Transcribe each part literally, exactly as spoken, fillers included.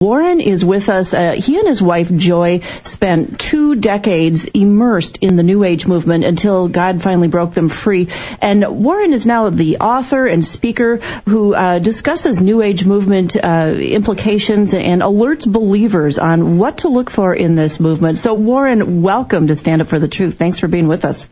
Warren is with us. Uh, he and his wife, Joy, spent two decades immersed in the New Age movement until God finally broke them free. And Warren is now the author and speaker who uh, discusses New Age movement uh, implications and alerts believers on what to look for in this movement. So, Warren, welcome to Stand Up for the Truth. Thanks for being with us.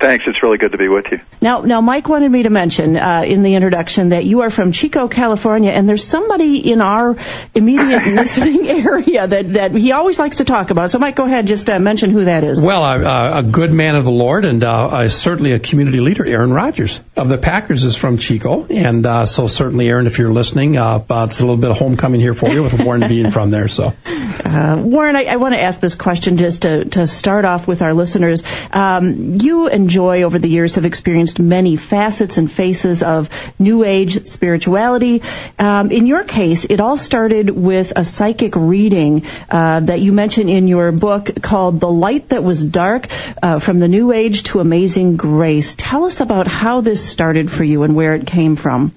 Thanks. It's really good to be with you. Now, now, Mike wanted me to mention uh, in the introduction that you are from Chico, California, and there's somebody in our immediate listening area that, that he always likes to talk about. So, Mike, go ahead. Just uh, mention who that is. Well, uh, a good man of the Lord and uh, certainly a community leader, Aaron Rodgers of the Packers, is from Chico. And uh, so certainly, Aaron, if you're listening, uh, uh, it's a little bit of homecoming here for you with Warren being from there. So, uh, Warren, I, I want to ask this question just to, to start off with our listeners. Um, you and Joy over the years have experienced many facets and faces of New Age spirituality. Um, in your case, it all started with a psychic reading uh, that you mention in your book called The Light That Was Dark, uh, From the New Age to Amazing Grace. Tell us about how this started for you and where it came from.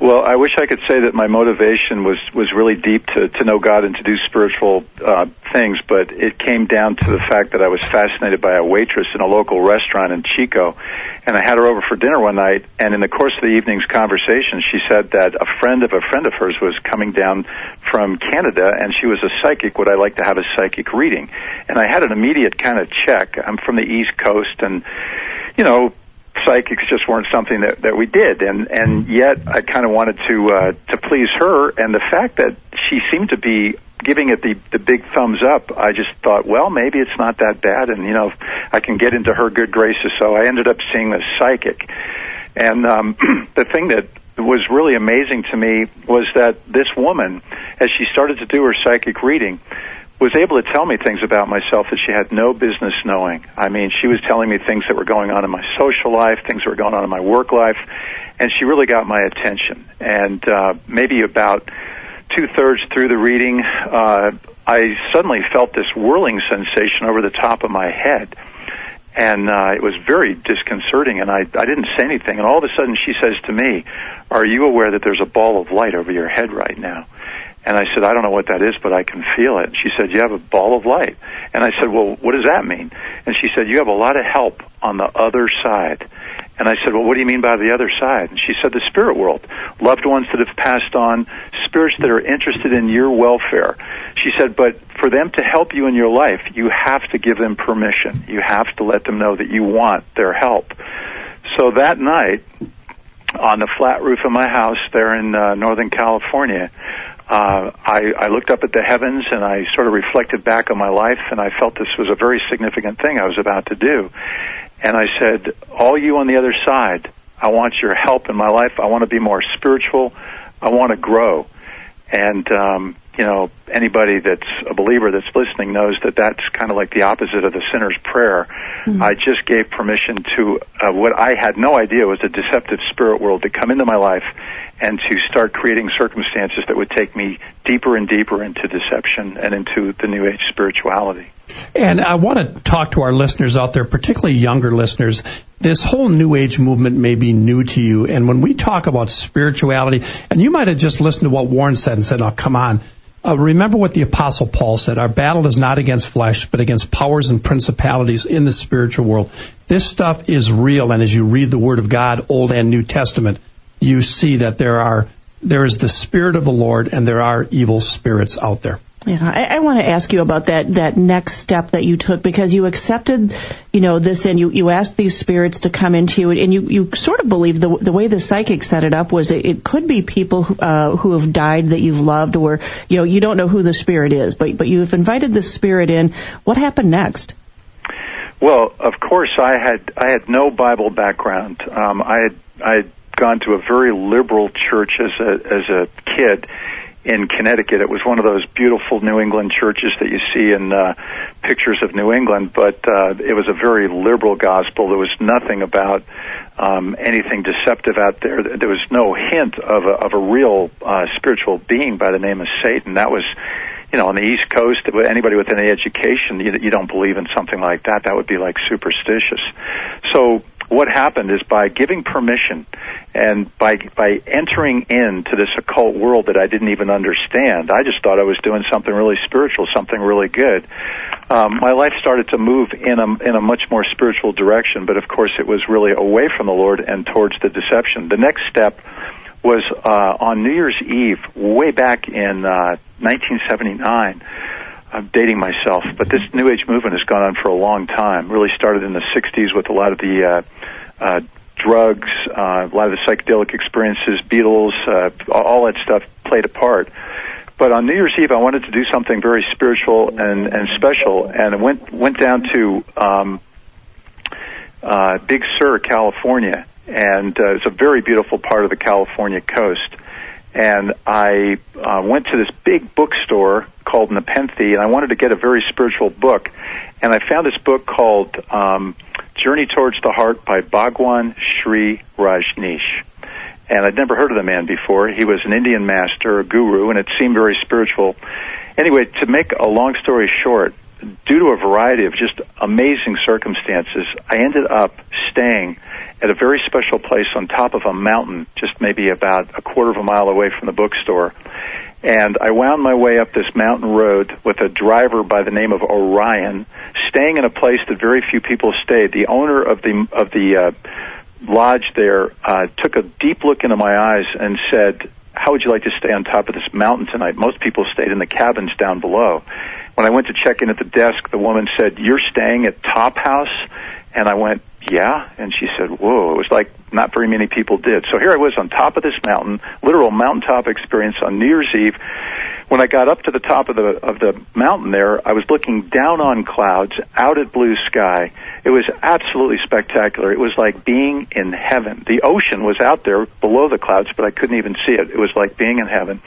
Well, I wish I could say that my motivation was, was really deep to, to know God and to do spiritual uh, things, but it came down to the fact that I was fascinated by a waitress in a local restaurant in Chico, and I had her over for dinner one night, and in the course of the evening's conversation, she said that a friend of a friend of hers was coming down from Canada, and she was a psychic. Would I like to have a psychic reading? And I had an immediate kind of check. I'm from the East Coast, and, you know, psychics just weren't something that, that we did, and, and yet I kind of wanted to uh, to please her, and the fact that she seemed to be giving it the, the big thumbs up, I just thought, well, maybe it's not that bad, and, you know, I can get into her good graces, so I ended up seeing this psychic. And um, the thing that was really amazing to me was that this woman, as she started to do her psychic reading, was able to tell me things about myself that she had no business knowing. I mean, she was telling me things that were going on in my social life, things that were going on in my work life, and she really got my attention. And uh, maybe about two-thirds through the reading, uh, I suddenly felt this whirling sensation over the top of my head, and uh, it was very disconcerting, and I, I didn't say anything. And all of a sudden she says to me, "Are you aware that there's a ball of light over your head right now?" And I said, "I don't know what that is, but I can feel it." She said, "You have a ball of light." And I said, "Well, what does that mean?" And she said, "You have a lot of help on the other side." And I said, "Well, what do you mean by the other side?" And she said, "The spirit world, loved ones that have passed on, spirits that are interested in your welfare." She said, "But for them to help you in your life, you have to give them permission. You have to let them know that you want their help." So that night, on the flat roof of my house there in uh, Northern California, Uh, I, I looked up at the heavens, and I sort of reflected back on my life, and I felt this was a very significant thing I was about to do. And I said, "All you on the other side, I want your help in my life. I want to be more spiritual. I want to grow." And, um, you know, anybody that's a believer that's listening knows that that's kind of like the opposite of the sinner's prayer. Mm-hmm. I just gave permission to uh, what I had no idea was a deceptive spirit world to come into my life and to start creating circumstances that would take me deeper and deeper into deception and into the New Age spirituality. And I want to talk to our listeners out there, particularly younger listeners. This whole New Age movement may be new to you, and when we talk about spirituality, and you might have just listened to what Warren said and said, "Oh, come on." Uh, remember what the Apostle Paul said, "Our battle is not against flesh, but against powers and principalities in the spiritual world." This stuff is real, and as you read the Word of God, Old and New Testament, you see that there are there is the Spirit of the Lord, and there are evil spirits out there. Yeah, I, I want to ask you about that, that next step that you took, because you accepted, you know, this, and you, you asked these spirits to come into you, and you, you sort of believed the the way the psychic set it up was it, it could be people who, uh, who have died that you've loved, or, you know, you don't know who the spirit is, but, but you've invited the spirit in. What happened next? Well, of course, I had I had no Bible background. Um, I had I had gone to a very liberal church as a as a kid. In Connecticut, it was one of those beautiful New England churches that you see in uh, pictures of New England, but uh, it was a very liberal gospel. There was nothing about um, anything deceptive out there. There was no hint of a, of a real uh, spiritual being by the name of Satan. That was, you know, on the East Coast, anybody with any education, you, you don't believe in something like that. That would be like superstitious. So what happened is by giving permission and by by entering into this occult world that I didn't even understand, I just thought I was doing something really spiritual, something really good. Um, my life started to move in a, in a much more spiritual direction, but of course it was really away from the Lord and towards the deception. The next step was uh, on New Year's Eve, way back in uh, nineteen seventy-nine. I'm dating myself, but this New Age movement has gone on for a long time. Really started in the sixties with a lot of the uh, uh, drugs, uh, a lot of the psychedelic experiences, Beatles, uh, all that stuff played a part. But on New Year's Eve, I wanted to do something very spiritual and, and special, and I went went down to um, uh, Big Sur, California, and uh, it's a very beautiful part of the California coast. And I uh, went to this big bookstore called Nepenthe, and I wanted to get a very spiritual book. And I found this book called um, Journey Towards the Heart by Bhagwan Sri Rajneesh. And I'd never heard of the man before. He was an Indian master, a guru, and it seemed very spiritual. Anyway, to make a long story short, due to a variety of just amazing circumstances, I ended up staying at a very special place on top of a mountain, just maybe about a quarter of a mile away from the bookstore. And I wound my way up this mountain road with a driver by the name of Orion, staying in a place that very few people stayed. The owner of the of the uh, lodge there uh, took a deep look into my eyes and said, "How would you like to stay on top of this mountain tonight? Most people stayed in the cabins down below." When I went to check in at the desk, the woman said, "You're staying at Top House?" And I went, "Yeah." And she said, "Whoa." It was like not very many people did. So here I was on top of this mountain, literal mountaintop experience on New Year's Eve. When I got up to the top of the of the mountain there, I was looking down on clouds, out at blue sky. It was absolutely spectacular. It was like being in heaven. The ocean was out there below the clouds, but I couldn't even see it. It was like being in heaven.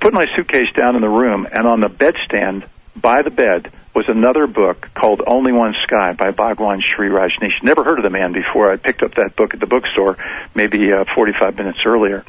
Put my suitcase down in the room, and on the bedstand by the bed was another book called Only One Sky by Bhagwan Sri Rajneesh. Never heard of the man before. I picked up that book at the bookstore maybe uh, forty-five minutes earlier.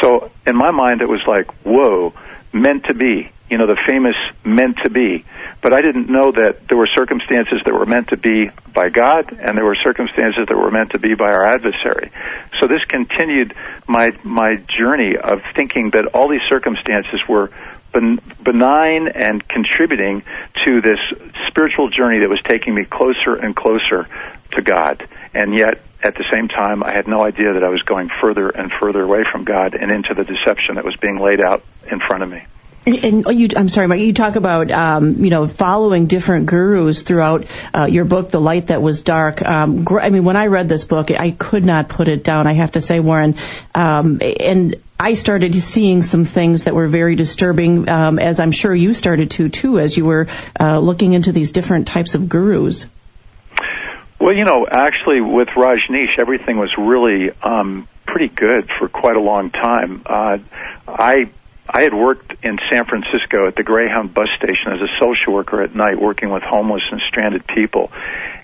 So in my mind, it was like, whoa, meant to be. You know, the famous meant to be. But I didn't know that there were circumstances that were meant to be by God, and there were circumstances that were meant to be by our adversary. So this continued my my journey of thinking that all these circumstances were benign and contributing to this spiritual journey that was taking me closer and closer to God. And yet, at the same time, I had no idea that I was going further and further away from God and into the deception that was being laid out in front of me. And, and you, I'm sorry, Mike, you talk about, um, you know, following different gurus throughout uh, your book, The Light That Was Dark. Um, gr- I mean, when I read this book, I could not put it down, I have to say, Warren. Um, and I started seeing some things that were very disturbing, um, as I'm sure you started to, too, as you were uh, looking into these different types of gurus. Well, you know, actually, with Rajneesh, everything was really um, pretty good for quite a long time. Uh, I... I had worked in San Francisco at the Greyhound bus station as a social worker at night, working with homeless and stranded people.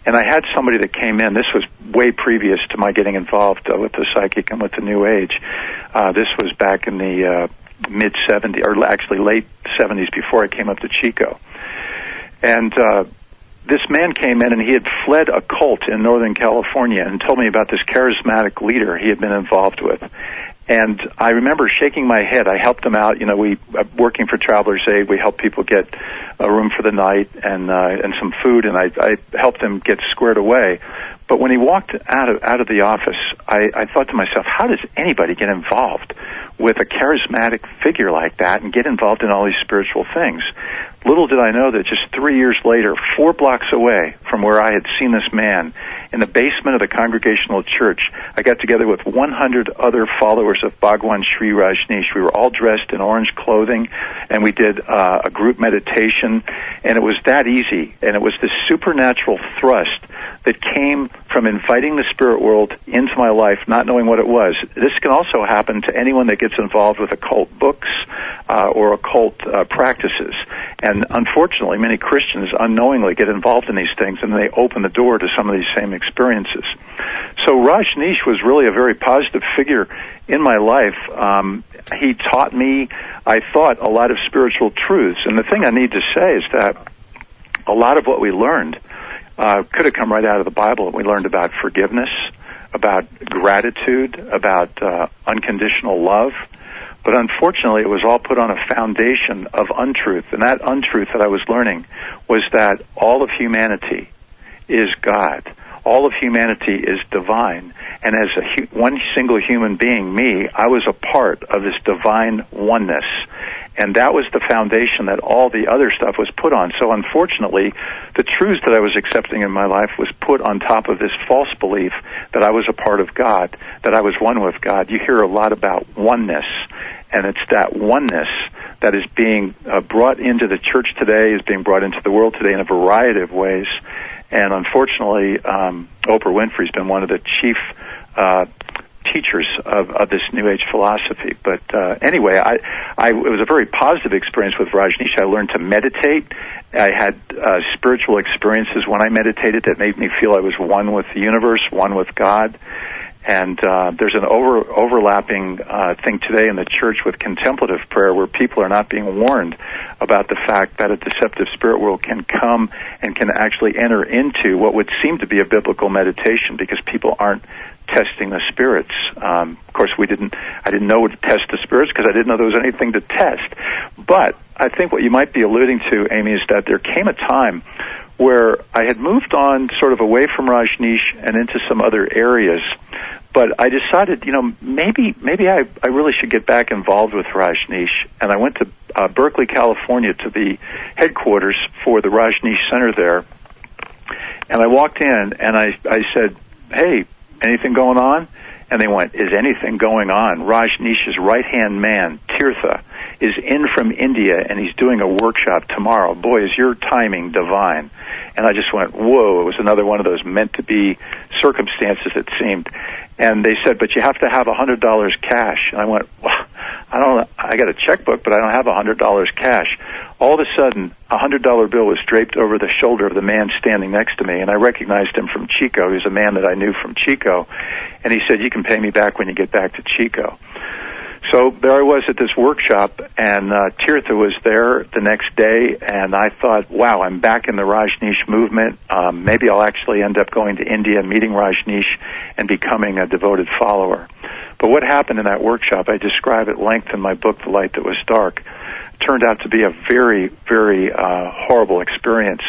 And I had somebody that came in. This was way previous to my getting involved uh, with the psychic and with the New Age. Uh, this was back in the uh, mid-seventies, or actually late seventies, before I came up to Chico. And uh, this man came in, and he had fled a cult in Northern California and told me about this charismatic leader he had been involved with. And I remember shaking my head. I helped them out. You know, we working for Travelers Aid. We helped people get a room for the night and uh, and some food, and I, I helped them get squared away. But when he walked out of out of the office, I, I thought to myself, how does anybody get involved with a charismatic figure like that and get involved in all these spiritual things? Little did I know that just three years later, four blocks away from where I had seen this man, in the basement of the Congregational Church, I got together with one hundred other followers of Bhagwan Sri Rajneesh. We were all dressed in orange clothing, and we did uh, a group meditation, and it was that easy. And it was this supernatural thrust that came from inviting the spirit world into my life, not knowing what it was. This can also happen to anyone that gets involved with occult books uh, or occult uh, practices. And unfortunately, many Christians unknowingly get involved in these things, and they open the door to some of these same experiences. So Rajneesh was really a very positive figure in my life. Um, he taught me, I thought, a lot of spiritual truths. And the thing I need to say is that a lot of what we learned uh, could have come right out of the Bible. We learned about forgiveness, about gratitude, about uh, unconditional love. But unfortunately, it was all put on a foundation of untruth. And that untruth that I was learning was that all of humanity is God. All of humanity is divine. And as a hu- one single human being, me, I was a part of this divine oneness. And that was the foundation that all the other stuff was put on. So unfortunately, the truths that I was accepting in my life was put on top of this false belief that I was a part of God, that I was one with God. You hear a lot about oneness. And it's that oneness that is being uh, brought into the church today, is being brought into the world today in a variety of ways. And unfortunately, um, Oprah Winfrey's been one of the chief uh, teachers of, of this New Age philosophy. But uh, anyway, I, I, it was a very positive experience with Rajneesh. I learned to meditate. I had uh, spiritual experiences when I meditated that made me feel I was one with the universe, one with God. And uh, there's an over, overlapping uh, thing today in the church with contemplative prayer, where people are not being warned about the fact that a deceptive spirit world can come and can actually enter into what would seem to be a biblical meditation, because people aren't testing the spirits. Um, of course, we didn't. I didn't know to test the spirits because I didn't know there was anything to test. But I think what you might be alluding to, Amy, is that there came a time where I had moved on sort of away from Rajneesh and into some other areas. But I decided, you know, maybe maybe I, I really should get back involved with Rajneesh. And I went to uh, Berkeley, California, to the headquarters for the Rajneesh Center there. And I walked in, and I, I said, hey, anything going on? And they went, is anything going on? Rajneesh's right-hand man, Tirtha, is in from India, and he's doing a workshop tomorrow. Boy, is your timing divine. And I just went, whoa, it was another one of those meant-to-be circumstances, it seemed. And they said, but you have to have one hundred dollars cash. And I went, well, I don't, I got a checkbook, but I don't have one hundred dollars cash. All of a sudden, a one hundred dollar bill was draped over the shoulder of the man standing next to me, and I recognized him from Chico. He was a man that I knew from Chico. And he said, you can pay me back when you get back to Chico. So there I was at this workshop, and uh, Tirtha was there the next day, and I thought, wow, I'm back in the Rajneesh movement. Um, maybe I'll actually end up going to India, meeting Rajneesh, and becoming a devoted follower. But what happened in that workshop, I describe at length in my book, The Light That Was Dark, turned out to be a very, very uh, horrible experience.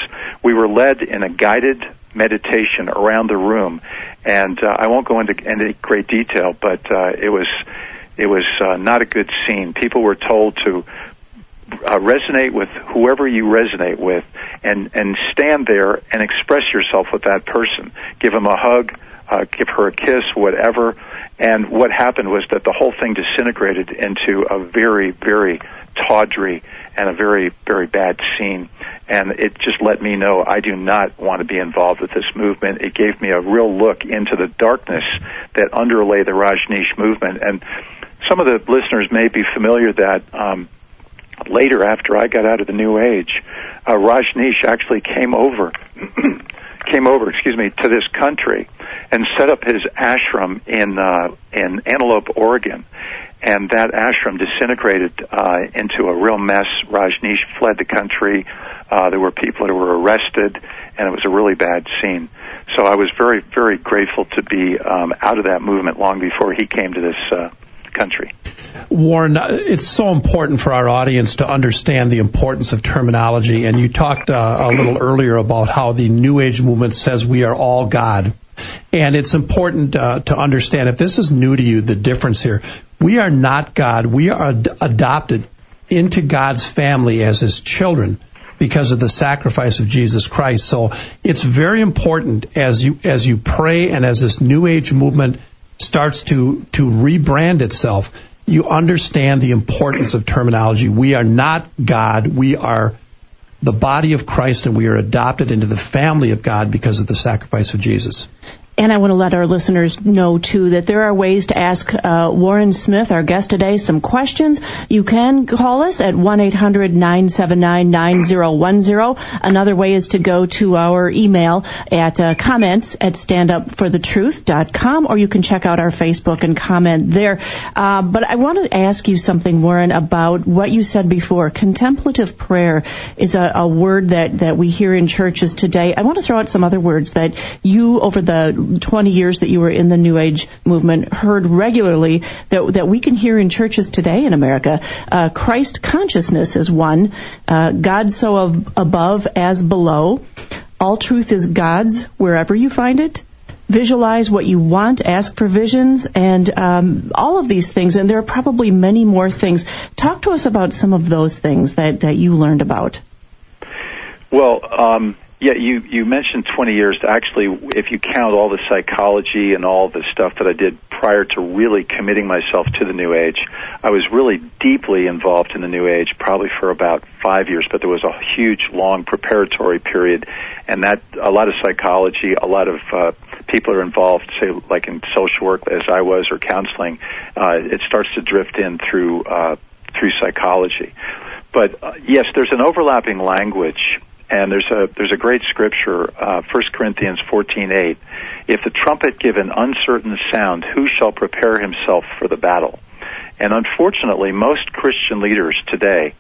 We were led in a guided meditation around the room, and uh, I won't go into any great detail, but uh, it was... It was uh, not a good scene. People were told to uh, resonate with whoever you resonate with, and, and stand there and express yourself with that person. Give him a hug, uh, give her a kiss, whatever. And what happened was that the whole thing disintegrated into a very, very tawdry and a very, very bad scene. And it just let me know I do not want to be involved with this movement. It gave me a real look into the darkness that underlay the Rajneesh movement. And some of the listeners may be familiar that um, later, after I got out of the New Age, uh, Rajneesh actually came over, came over, excuse me, to this country and set up his ashram in uh, in Antelope, Oregon. And that ashram disintegrated uh, into a real mess. Rajneesh fled the country. Uh, there were people that were arrested, and it was a really bad scene. So I was very, very grateful to be um, out of that movement long before he came to this uh, country. Warren, it's so important for our audience to understand the importance of terminology. And you talked uh, a little earlier about how the New Age movement says we are all God. And it's important uh, to understand, if this is new to you, the difference here. We are not God. We are ad- adopted into God's family as His children because of the sacrifice of Jesus Christ. So it's very important as you as you pray and as this New Age movement starts to, to rebrand itself, you understand the importance of terminology. We are not God. We are the body of Christ, and we are adopted into the family of God because of the sacrifice of Jesus. And I want to let our listeners know, too, that there are ways to ask uh, Warren Smith, our guest today, some questions. You can call us at one eight hundred nine seven nine nine zero one zero. Another way is to go to our email at uh, comments at stand up for the truth dot com, or you can check out our Facebook and comment there. Uh, but I want to ask you something, Warren, about what you said before. Contemplative prayer is a, a word that, that we hear in churches today. I want to throw out some other words that you, over the twenty years that you were in the New Age movement, heard regularly that that we can hear in churches today in America. Uh, Christ consciousness is one. Uh, God so ab- above as below. All truth is God's wherever you find it. Visualize what you want, ask for visions, and um, all of these things. And there are probably many more things. Talk to us about some of those things that, that you learned about. Well, um Yeah, you, you mentioned twenty years. Actually, if you count all the psychology and all the stuff that I did prior to really committing myself to the New Age, I was really deeply involved in the New Age probably for about five years, but there was a huge, long preparatory period, and that a lot of psychology, a lot of uh, people are involved, say, like in social work, as I was, or counseling. Uh, it starts to drift in through, uh, through psychology. But, uh, yes, there's an overlapping language. And there's a there's a great scripture, uh, First Corinthians fourteen eight. If the trumpet give an uncertain sound, who shall prepare himself for the battle? And unfortunately, most Christian leaders today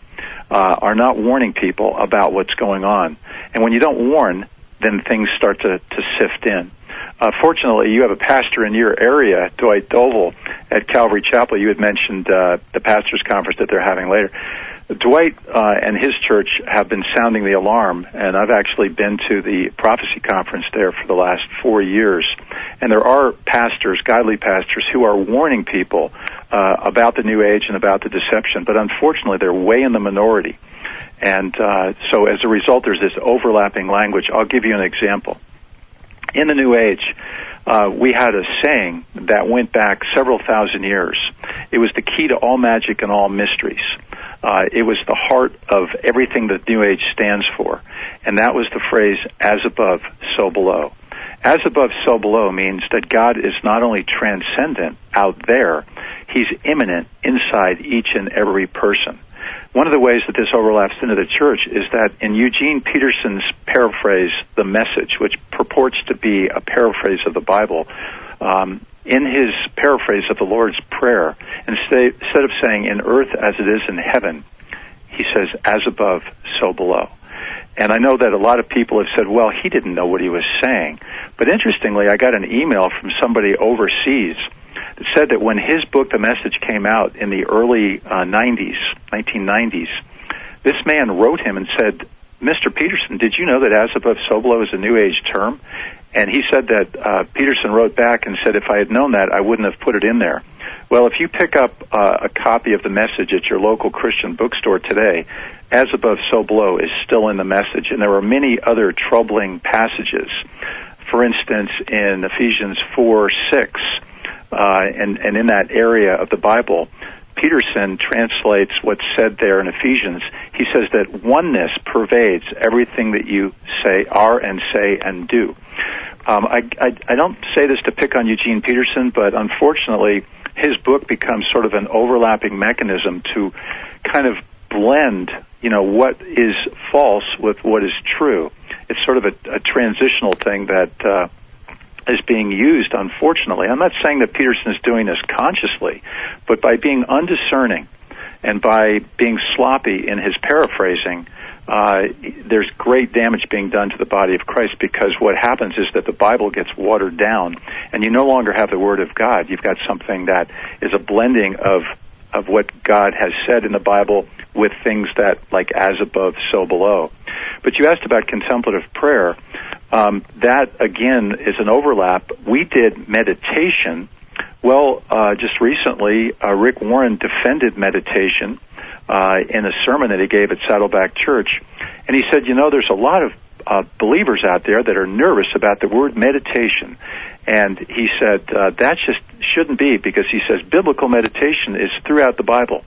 uh, are not warning people about what's going on. And when you don't warn, then things start to, to sift in. Uh, fortunately, you have a pastor in your area, Dwight Doble, at Calvary Chapel. You had mentioned uh, the pastor's conference that they're having later. Dwight uh, and his church have been sounding the alarm, and I've actually been to the prophecy conference there for the last four years. And there are pastors, godly pastors, who are warning people uh, about the New Age and about the deception, but unfortunately they're way in the minority. And uh, so as a result, there's this overlapping language. I'll give you an example. In the New Age, uh, we had a saying that went back several thousand years. It was the key to all magic and all mysteries. Uh, it was the heart of everything that New Age stands for, and that was the phrase, as above, so below. As above, so below means that God is not only transcendent out there, He's immanent inside each and every person. One of the ways that this overlaps into the church is that in Eugene Peterson's paraphrase, The Message, which purports to be a paraphrase of the Bible, um, in his paraphrase of the Lord's Prayer, instead of saying, in earth as it is in heaven, he says, as above, so below. And I know that a lot of people have said, well, he didn't know what he was saying. But interestingly, I got an email from somebody overseas that said that when his book, The Message, came out in the early uh, nineties, nineteen nineties, this man wrote him and said, Mister Peterson, did you know that as above, so below is a New Age term? And he said that uh, Peterson wrote back and said, if I had known that, I wouldn't have put it in there. Well, if you pick up uh, a copy of The Message at your local Christian bookstore today, as above, so below is still in The Message. And there are many other troubling passages. For instance, in Ephesians four six, uh, and, and in that area of the Bible, Peterson translates what's said there in Ephesians. He says that oneness pervades everything that you say, are, and say, and do. Um, I, I, I don't say this to pick on Eugene Peterson, but unfortunately, his book becomes sort of an overlapping mechanism to kind of blend, you know, what is false with what is true. It's sort of a, a transitional thing that uh, is being used, unfortunately. I'm not saying that Peterson is doing this consciously, but by being undiscerning and by being sloppy in his paraphrasing, uh there's great damage being done to the body of Christ, because what happens is that the Bible gets watered down, and you no longer have the Word of God. You've got something that is a blending of of what God has said in the Bible with things that, like, as above, so below. But you asked about contemplative prayer. Um, that, again, is an overlap. We did meditation. Well, uh, just recently, uh, Rick Warren defended meditation Uh, in a sermon that he gave at Saddleback Church. And he said, you know, there's a lot of uh, believers out there that are nervous about the word meditation. And he said, uh, that just shouldn't be, because he says biblical meditation is throughout the Bible.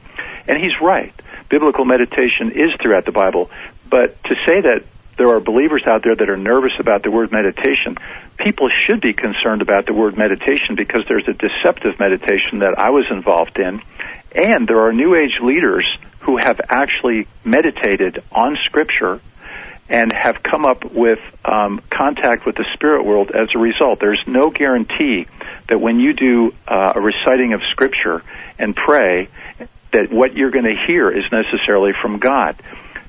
And he's right. Biblical meditation is throughout the Bible. But to say that there are believers out there that are nervous about the word meditation. People should be concerned about the word meditation because there's a deceptive meditation that I was involved in, and there are New Age leaders who have actually meditated on Scripture and have come up with um, contact with the spirit world as a result. There's no guarantee that when you do uh, a reciting of Scripture and pray, that what you're going to hear is necessarily from God.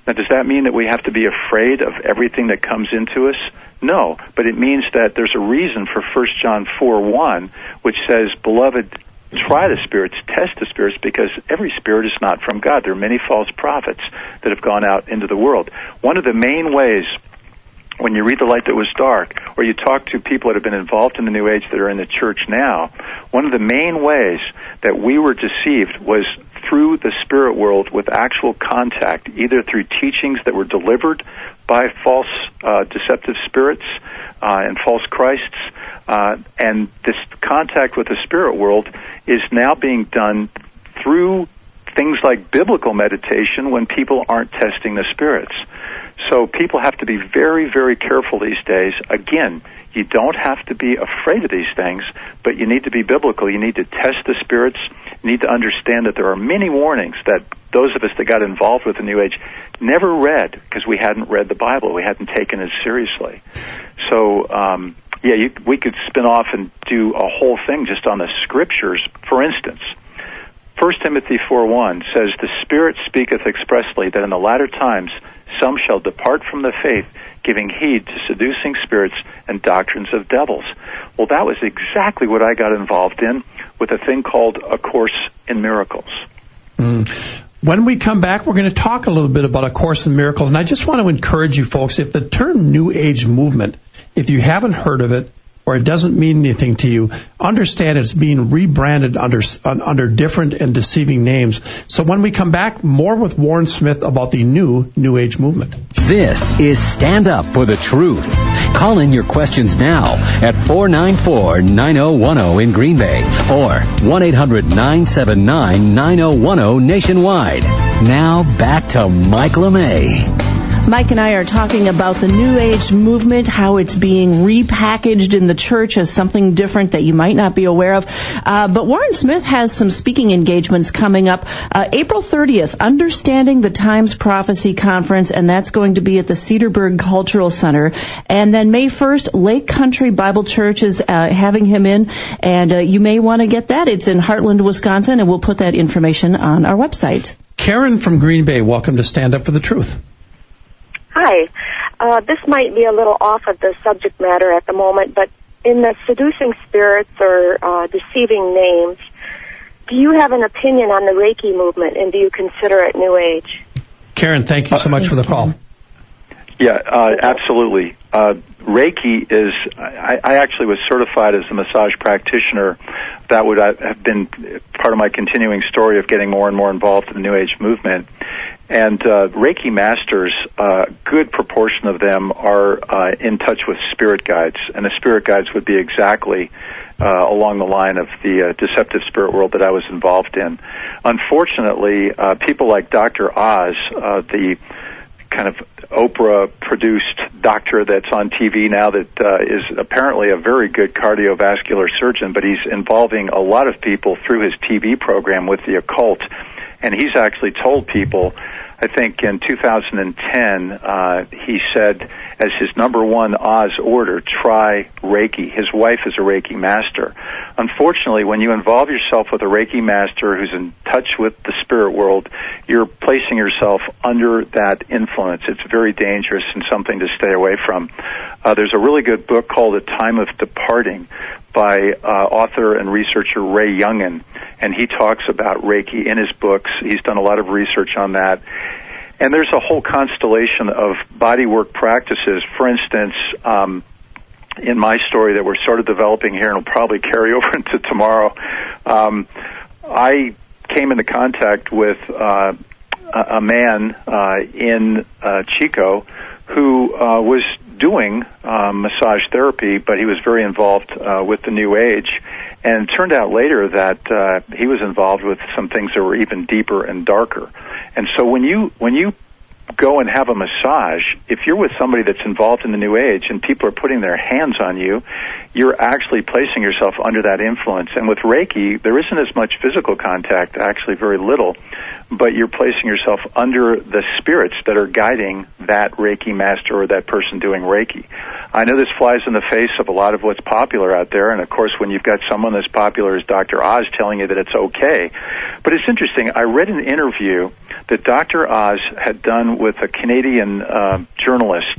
Now, does that mean that we have to be afraid of everything that comes into us? No, but it means that there's a reason for First John four one, which says, "Beloved, try the spirits, test the spirits, because every spirit is not from God. There are many false prophets that have gone out into the world." One of the main ways, when you read The Light That Was Dark, or you talk to people that have been involved in the New Age that are in the church now, one of the main ways that we were deceived was through the spirit world with actual contact, either through teachings that were delivered by false uh, deceptive spirits uh, and false Christs. Uh, and this contact with the spirit world is now being done through things like biblical meditation when people aren't testing the spirits. So people have to be very, very careful these days. Again, you don't have to be afraid of these things, but you need to be biblical. You need to test the spirits. You need to understand that there are many warnings that those of us that got involved with the New Age never read because we hadn't read the Bible. We hadn't taken it seriously. So, um, yeah, you, we could spin off and do a whole thing just on the Scriptures. For instance, First Timothy four one says, "The Spirit speaketh expressly that in the latter times some shall depart from the faith, giving heed to seducing spirits and doctrines of devils." Well, that was exactly what I got involved in with a thing called A Course in Miracles. Mm. When we come back, we're going to talk a little bit about A Course in Miracles. And I just want to encourage you folks, if the term New Age movement, if you haven't heard of it, or it doesn't mean anything to you, understand it's being rebranded under under different and deceiving names. So when we come back, more with Warren Smith about the new New Age movement. This is Stand Up for the Truth. Call in your questions now at four nine four, nine oh one oh in Green Bay or one eight hundred, nine seven nine, nine oh one oh nationwide. Now back to Mike LeMay. Mike and I are talking about the New Age movement, how it's being repackaged in the church as something different that you might not be aware of. Uh, but Warren Smith has some speaking engagements coming up. Uh, April thirtieth, Understanding the Times Prophecy Conference, and that's going to be at the Cedarburg Cultural Center. And then May first, Lake Country Bible Church is uh, having him in, and uh, you may want to get that. It's in Heartland, Wisconsin, and we'll put that information on our website. Karen from Green Bay, welcome to Stand Up for the Truth. Hi. Uh, this might be a little off of the subject matter at the moment, but in the seducing spirits or uh, deceiving names, do you have an opinion on the Reiki movement, and do you consider it New Age? Karen, thank you so much uh, for the call. Yeah, uh, absolutely. Uh, Reiki is, I, I actually was certified as a massage practitioner. That would have been part of my continuing story of getting more and more involved in the New Age movement. And uh, Reiki masters, a uh, good proportion of them are uh, in touch with spirit guides. And the spirit guides would be exactly uh, along the line of the uh, deceptive spirit world that I was involved in. Unfortunately, uh, people like Doctor Oz, uh, the kind of Oprah-produced doctor that's on T V now that uh, is apparently a very good cardiovascular surgeon, but he's involving a lot of people through his T V program with the occult. And he's actually told people, I think in two thousand ten, uh, he said as his number one Oz order, try Reiki. His wife is a Reiki master. Unfortunately, when you involve yourself with a Reiki master who's in touch with the spirit world, you're placing yourself under that influence. It's very dangerous and something to stay away from. Uh, there's a really good book called A Time of Departing by uh, author and researcher Ray Youngen, and he talks about Reiki in his books. He's done a lot of research on that. And there's a whole constellation of bodywork practices. For instance, um, in my story that we're sort of developing here and will probably carry over into tomorrow, um, I came into contact with uh, a man uh, in uh, Chico who uh, was doing um, massage therapy, but he was very involved uh, with the New Age. And it turned out later that uh, he was involved with some things that were even deeper and darker. And so when you when you go and have a massage, if you're with somebody that's involved in the New Age and people are putting their hands on you, you're actually placing yourself under that influence. And with Reiki, there isn't as much physical contact, actually very little, but you're placing yourself under the spirits that are guiding that Reiki master or that person doing Reiki. I know this flies in the face of a lot of what's popular out there, and of course when you've got someone as popular as Doctor Oz telling you that it's okay. But it's interesting, I read an interview that Doctor Oz had done with a Canadian uh, journalist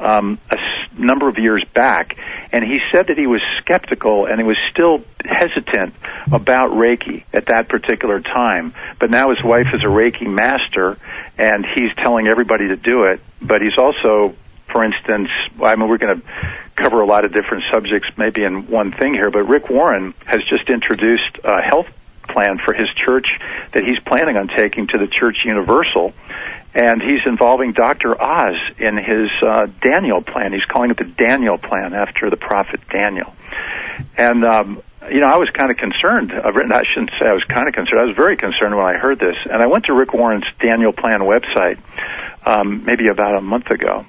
um, a s- number of years back, and he said that he was skeptical and he was still hesitant about Reiki at that particular time. But now his wife is a Reiki master, and he's telling everybody to do it, but he's also... For instance, I mean, we're going to cover a lot of different subjects maybe in one thing here, but Rick Warren has just introduced a health plan for his church that he's planning on taking to the Church Universal, and he's involving Doctor Oz in his uh, Daniel Plan. He's calling it the Daniel Plan after the prophet Daniel. And, um, you know, I was kind of concerned. I've written, I shouldn't say I was kind of concerned. I was very concerned when I heard this, and I went to Rick Warren's Daniel Plan website um, maybe about a month ago.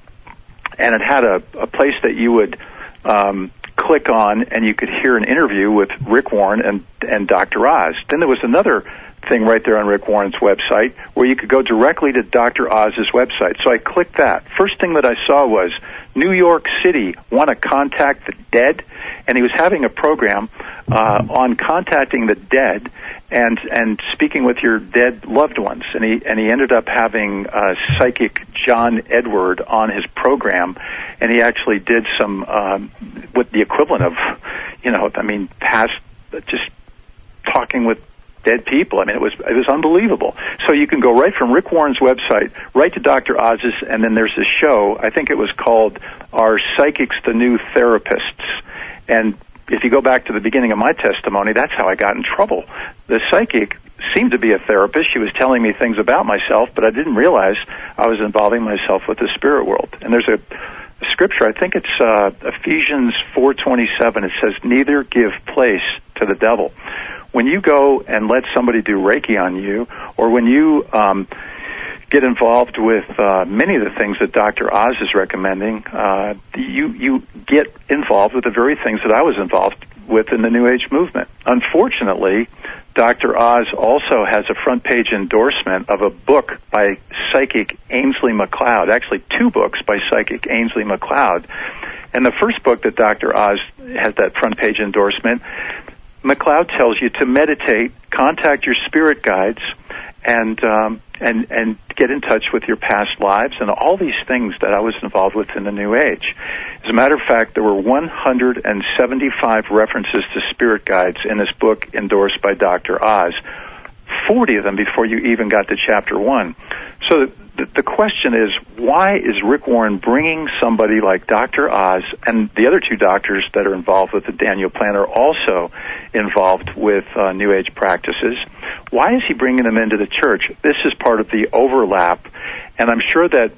And it had a, a place that you would um, click on, and you could hear an interview with Rick Warren and, and Doctor Oz. Then there was another thing right there on Rick Warren's website where you could go directly to Doctor Oz's website. So I clicked that. First thing that I saw was New York City, want to contact the dead? And he was having a program uh, on contacting the dead and and speaking with your dead loved ones. And he and he ended up having uh, psychic John Edward on his program, and he actually did some um, with the equivalent of, you know, I mean, past just talking with dead people. I mean, it was it was unbelievable. So you can go right from Rick Warren's website right to Doctor Oz's, and then there's this show. I think it was called Are Psychics the New Therapists? And if you go back to the beginning of my testimony, that's how I got in trouble. The psychic seemed to be a therapist. She was telling me things about myself, but I didn't realize I was involving myself with the spirit world. And there's a scripture, I think it's uh, Ephesians four twenty-seven. It says, neither give place to the devil. When you go and let somebody do Reiki on you, or when you um, get involved with uh, many of the things that Doctor Oz is recommending, uh, you you get involved with the very things that I was involved with in the New Age movement. Unfortunately, Doctor Oz also has a front-page endorsement of a book by psychic Ainsley MacLeod, actually two books by psychic Ainsley MacLeod. And the first book that Doctor Oz has that front-page endorsement, MacLeod tells you to meditate, contact your spirit guides, and um, and and get in touch with your past lives and all these things that I was involved with in the New Age. As a matter of fact, there were one hundred seventy-five references to spirit guides in this book endorsed by Doctor Oz, forty of them before you even got to chapter one. So the, the question is, why is Rick Warren bringing somebody like Doctor Oz, and the other two doctors that are involved with the Daniel Plan are also involved with uh, New Age practices? Why is he bringing them into the church? This is part of the overlap, and I'm sure that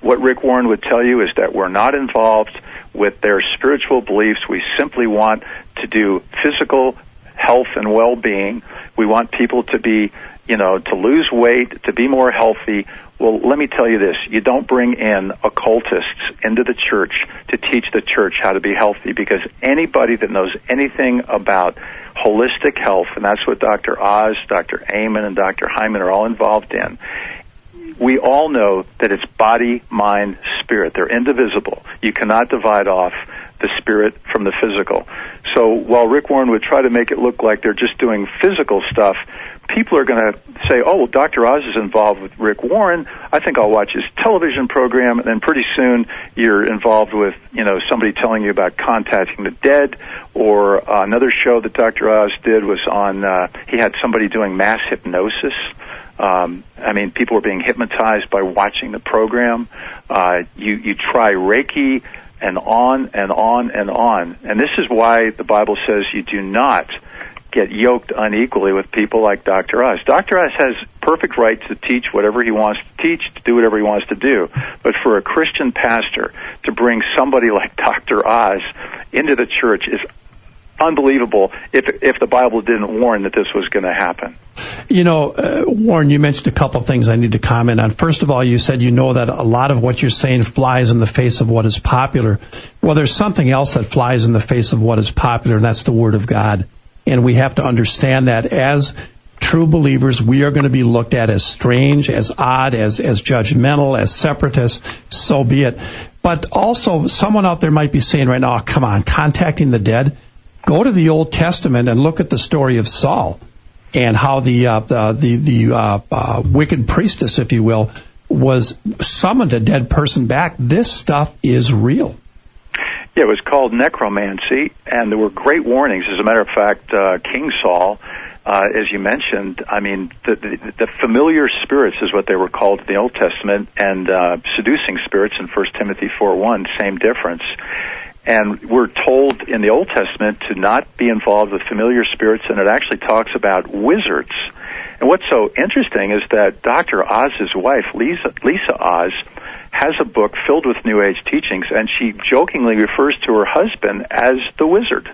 what Rick Warren would tell you is that we're not involved with their spiritual beliefs. We simply want to do physical health and well-being. We want people to be, you know, to lose weight, to be more healthy. Well, let me tell you this. You don't bring in occultists into the church to teach the church how to be healthy, because anybody that knows anything about holistic health, and that's what Doctor Oz, Doctor Amen, and Doctor Hyman are all involved in, we all know that it's body, mind, spirit. They're indivisible. You cannot divide off the spirit from the physical. So while Rick Warren would try to make it look like they're just doing physical stuff, people are going to say, oh, well, Doctor Oz is involved with Rick Warren. I think I'll watch his television program. And then pretty soon you're involved with, you know, somebody telling you about contacting the dead, or uh, another show that Doctor Oz did was on, uh, he had somebody doing mass hypnosis. Um, I mean, people were being hypnotized by watching the program. Uh, you, you try Reiki, and on and on and on. And this is why the Bible says you do not get yoked unequally with people like Doctor Oz. Doctor Oz has perfect right to teach whatever he wants to teach, to do whatever he wants to do. But for a Christian pastor to bring somebody like Doctor Oz into the church is unbelievable if if the Bible didn't warn that this was going to happen. You know, uh, Warren, you mentioned a couple of things I need to comment on. First of all, you said you know that a lot of what you're saying flies in the face of what is popular. Well, there's something else that flies in the face of what is popular, and that's the Word of God. And we have to understand that as true believers, we are going to be looked at as strange, as odd, as, as judgmental, as separatists, so be it. But also, someone out there might be saying right now, oh, come on, contacting the dead? Go to the Old Testament and look at the story of Saul and how the uh, the the, the uh, uh, wicked priestess, if you will, was summoned a dead person back. This stuff is real. Yeah, it was called necromancy, and there were great warnings. As a matter of fact, uh, King Saul, uh, as you mentioned, I mean, the, the, the familiar spirits is what they were called in the Old Testament, and uh, seducing spirits in First Timothy four one, same difference. And we're told in the Old Testament to not be involved with familiar spirits, and it actually talks about wizards. And what's so interesting is that Doctor Oz's wife, Lisa, Lisa Oz, has a book filled with New Age teachings, and she jokingly refers to her husband as the wizard.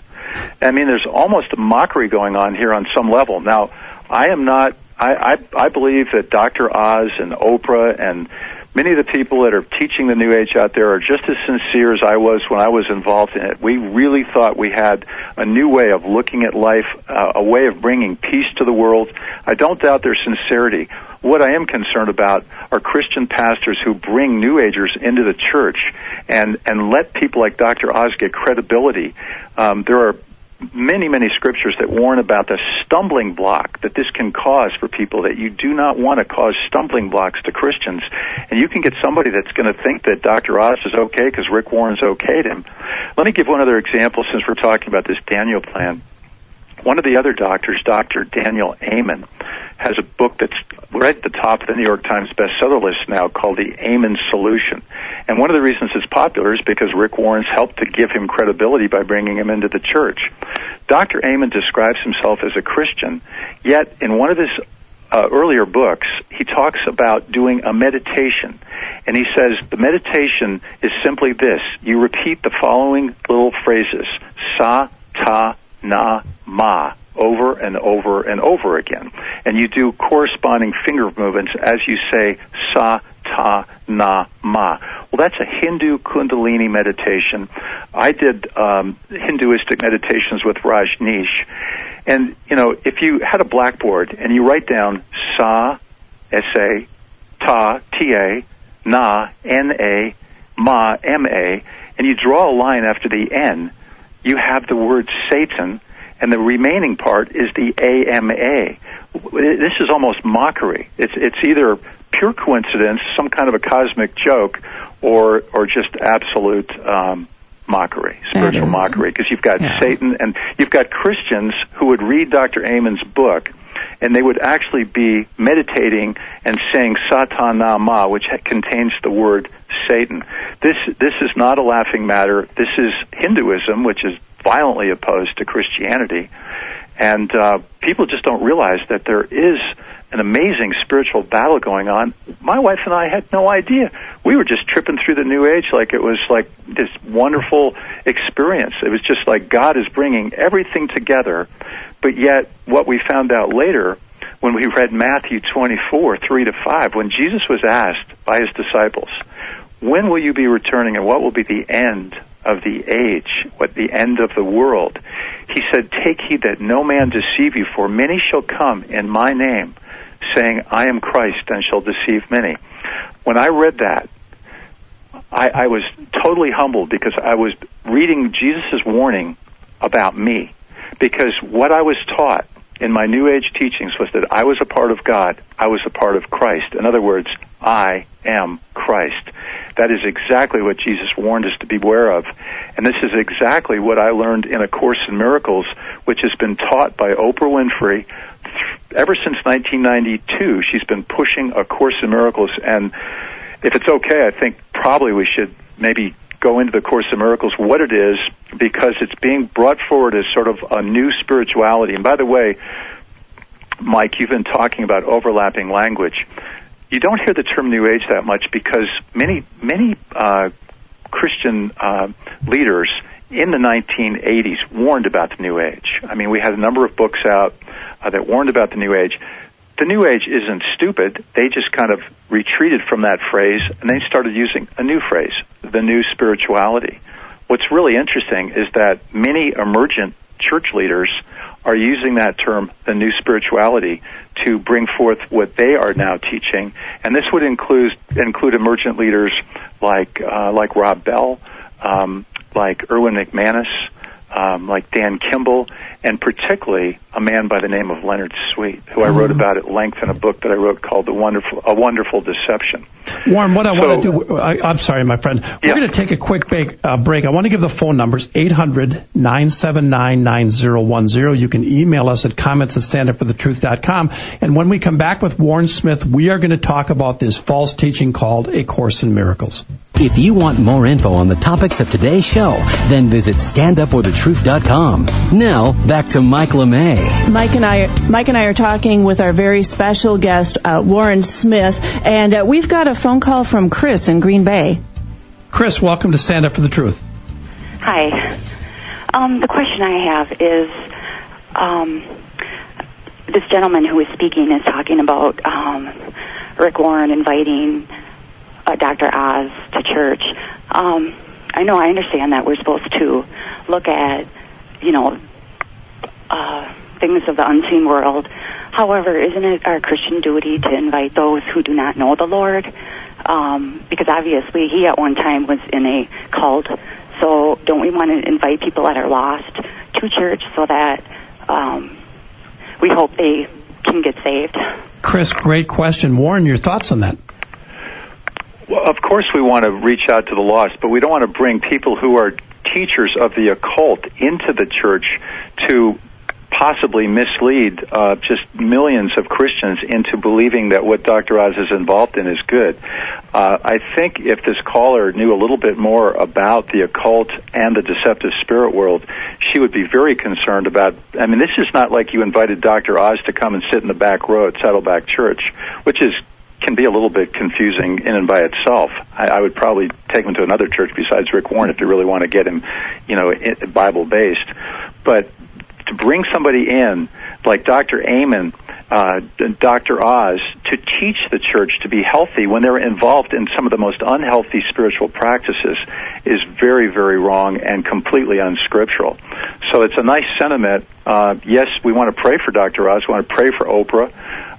I mean, there's almost a mockery going on here on some level. Now, I am not, I, I, I believe that Doctor Oz and Oprah and many of the people that are teaching the New Age out there are just as sincere as I was when I was involved in it. We really thought we had a new way of looking at life, uh, a way of bringing peace to the world. I don't doubt their sincerity. What I am concerned about are Christian pastors who bring New Agers into the church and, and let people like Doctor Oz get credibility. Um, there are many, many scriptures that warn about the stumbling block that this can cause for people, that you do not want to cause stumbling blocks to Christians. And you can get somebody that's going to think that Doctor Oz is okay because Rick Warren's okayed him. Let me give one other example since we're talking about this Daniel plan. One of the other doctors, Doctor Daniel Amen, has a book that's right at the top of the New York Times bestseller list now called The Amen Solution. And one of the reasons it's popular is because Rick Warren's helped to give him credibility by bringing him into the church. Doctor Amen describes himself as a Christian, yet in one of his uh, earlier books, he talks about doing a meditation. And he says the meditation is simply this. You repeat the following little phrases, sa, ta, na, ma, over and over and over again. And you do corresponding finger movements as you say sa, ta, na, ma. Well, that's a Hindu Kundalini meditation. I did um, Hinduistic meditations with Rajneesh. And, you know, if you had a blackboard and you write down sa, S-A, ta, T-A, na, N-A, ma, M-A, and you draw a line after the N, you have the word Satan, and the remaining part is the A M A. This is almost mockery. It's it's either pure coincidence, some kind of a cosmic joke, or or just absolute um, mockery, spiritual is, mockery, because you've got yeah. Satan, and you've got Christians who would read Doctor Amen's book, and they would actually be meditating and saying Satanama, which contains the word Satan. This this is not a laughing matter. This is Hinduism, which is violently opposed to Christianity, and uh, people just don't realize that there is an amazing spiritual battle going on. My wife and I had no idea. We were just tripping through the New Age like it was like this wonderful experience. It was just like God is bringing everything together, but yet what we found out later when we read Matthew twenty-four, three to five, when Jesus was asked by his disciples, when will you be returning and what will be the end of the age, what the end of the world? He said, take heed that no man deceive you, for many shall come in my name, saying, I am Christ, and shall deceive many. When I read that, I, I was totally humbled because I was reading Jesus' warning about me, because what I was taught in my New Age teachings was that I was a part of God, I was a part of Christ. In other words, I am Christ. That is exactly what Jesus warned us to beware of. And this is exactly what I learned in A Course in Miracles, which has been taught by Oprah Winfrey. Ever since nineteen ninety-two, she's been pushing A Course in Miracles. And if it's okay, I think probably we should maybe go into The Course in Miracles, what it is, because it's being brought forward as sort of a new spirituality. And by the way, Mike, you've been talking about overlapping language. You don't hear the term New Age that much because many, many uh, Christian uh, leaders in the nineteen eighties warned about the New Age. I mean, we had a number of books out uh, that warned about the New Age. the New Age isn't stupid. They just kind of retreated from that phrase, and they started using a new phrase, the new spirituality. What's really interesting is that many emergent church leaders are using that term, the new spirituality, to bring forth what they are now teaching. And this would include include emergent leaders like uh, like Rob Bell, um, like Erwin McManus, um, like Dan Kimball, and particularly a man by the name of Leonard Sweet, who I wrote about at length in a book that I wrote called The Wonderful, A Wonderful Deception. Warren, what I so, want to do, I, I'm sorry, my friend, we're yeah. going to take a quick break, uh, break. I want to give the phone numbers, eight hundred, nine seven nine, nine zero one zero. You can email us at comments at stand up for the truth dot com. And when we come back with Warren Smith, we are going to talk about this false teaching called A Course in Miracles. If you want more info on the topics of today's show, then visit stand up for the truth dot com. Now, back to Mike LeMay. Mike and I, Mike and I are talking with our very special guest, uh, Warren Smith, and uh, we've got a phone call from Chris in Green Bay. Chris, welcome to Stand Up for the Truth. Hi. Um, the question I have is, um, this gentleman who is speaking is talking about um, Rick Warren inviting uh, Doctor Oz to church. Um, I know I understand that we're supposed to look at, you know, Uh, things of the unseen world. However, isn't it our Christian duty to invite those who do not know the Lord? Um, because obviously he at one time was in a cult. So don't we want to invite people that are lost to church so that um, we hope they can get saved? Chris, great question. Warren, your thoughts on that? Well, of course we want to reach out to the lost, but we don't want to bring people who are teachers of the occult into the church to possibly mislead uh, just millions of Christians into believing that what Doctor Oz is involved in is good. Uh, I think if this caller knew a little bit more about the occult and the deceptive spirit world, she would be very concerned about, I mean, this is not like you invited Doctor Oz to come and sit in the back row at Saddleback Church, which is can be a little bit confusing in and by itself. I, I would probably take him to another church besides Rick Warren if you really want to get him, you know, Bible-based. But to bring somebody in, like Doctor Amen, uh, Doctor Oz, to teach the church to be healthy when they're involved in some of the most unhealthy spiritual practices is very, very wrong and completely unscriptural. So it's a nice sentiment. Uh, yes, we want to pray for Doctor Oz. We want to pray for Oprah.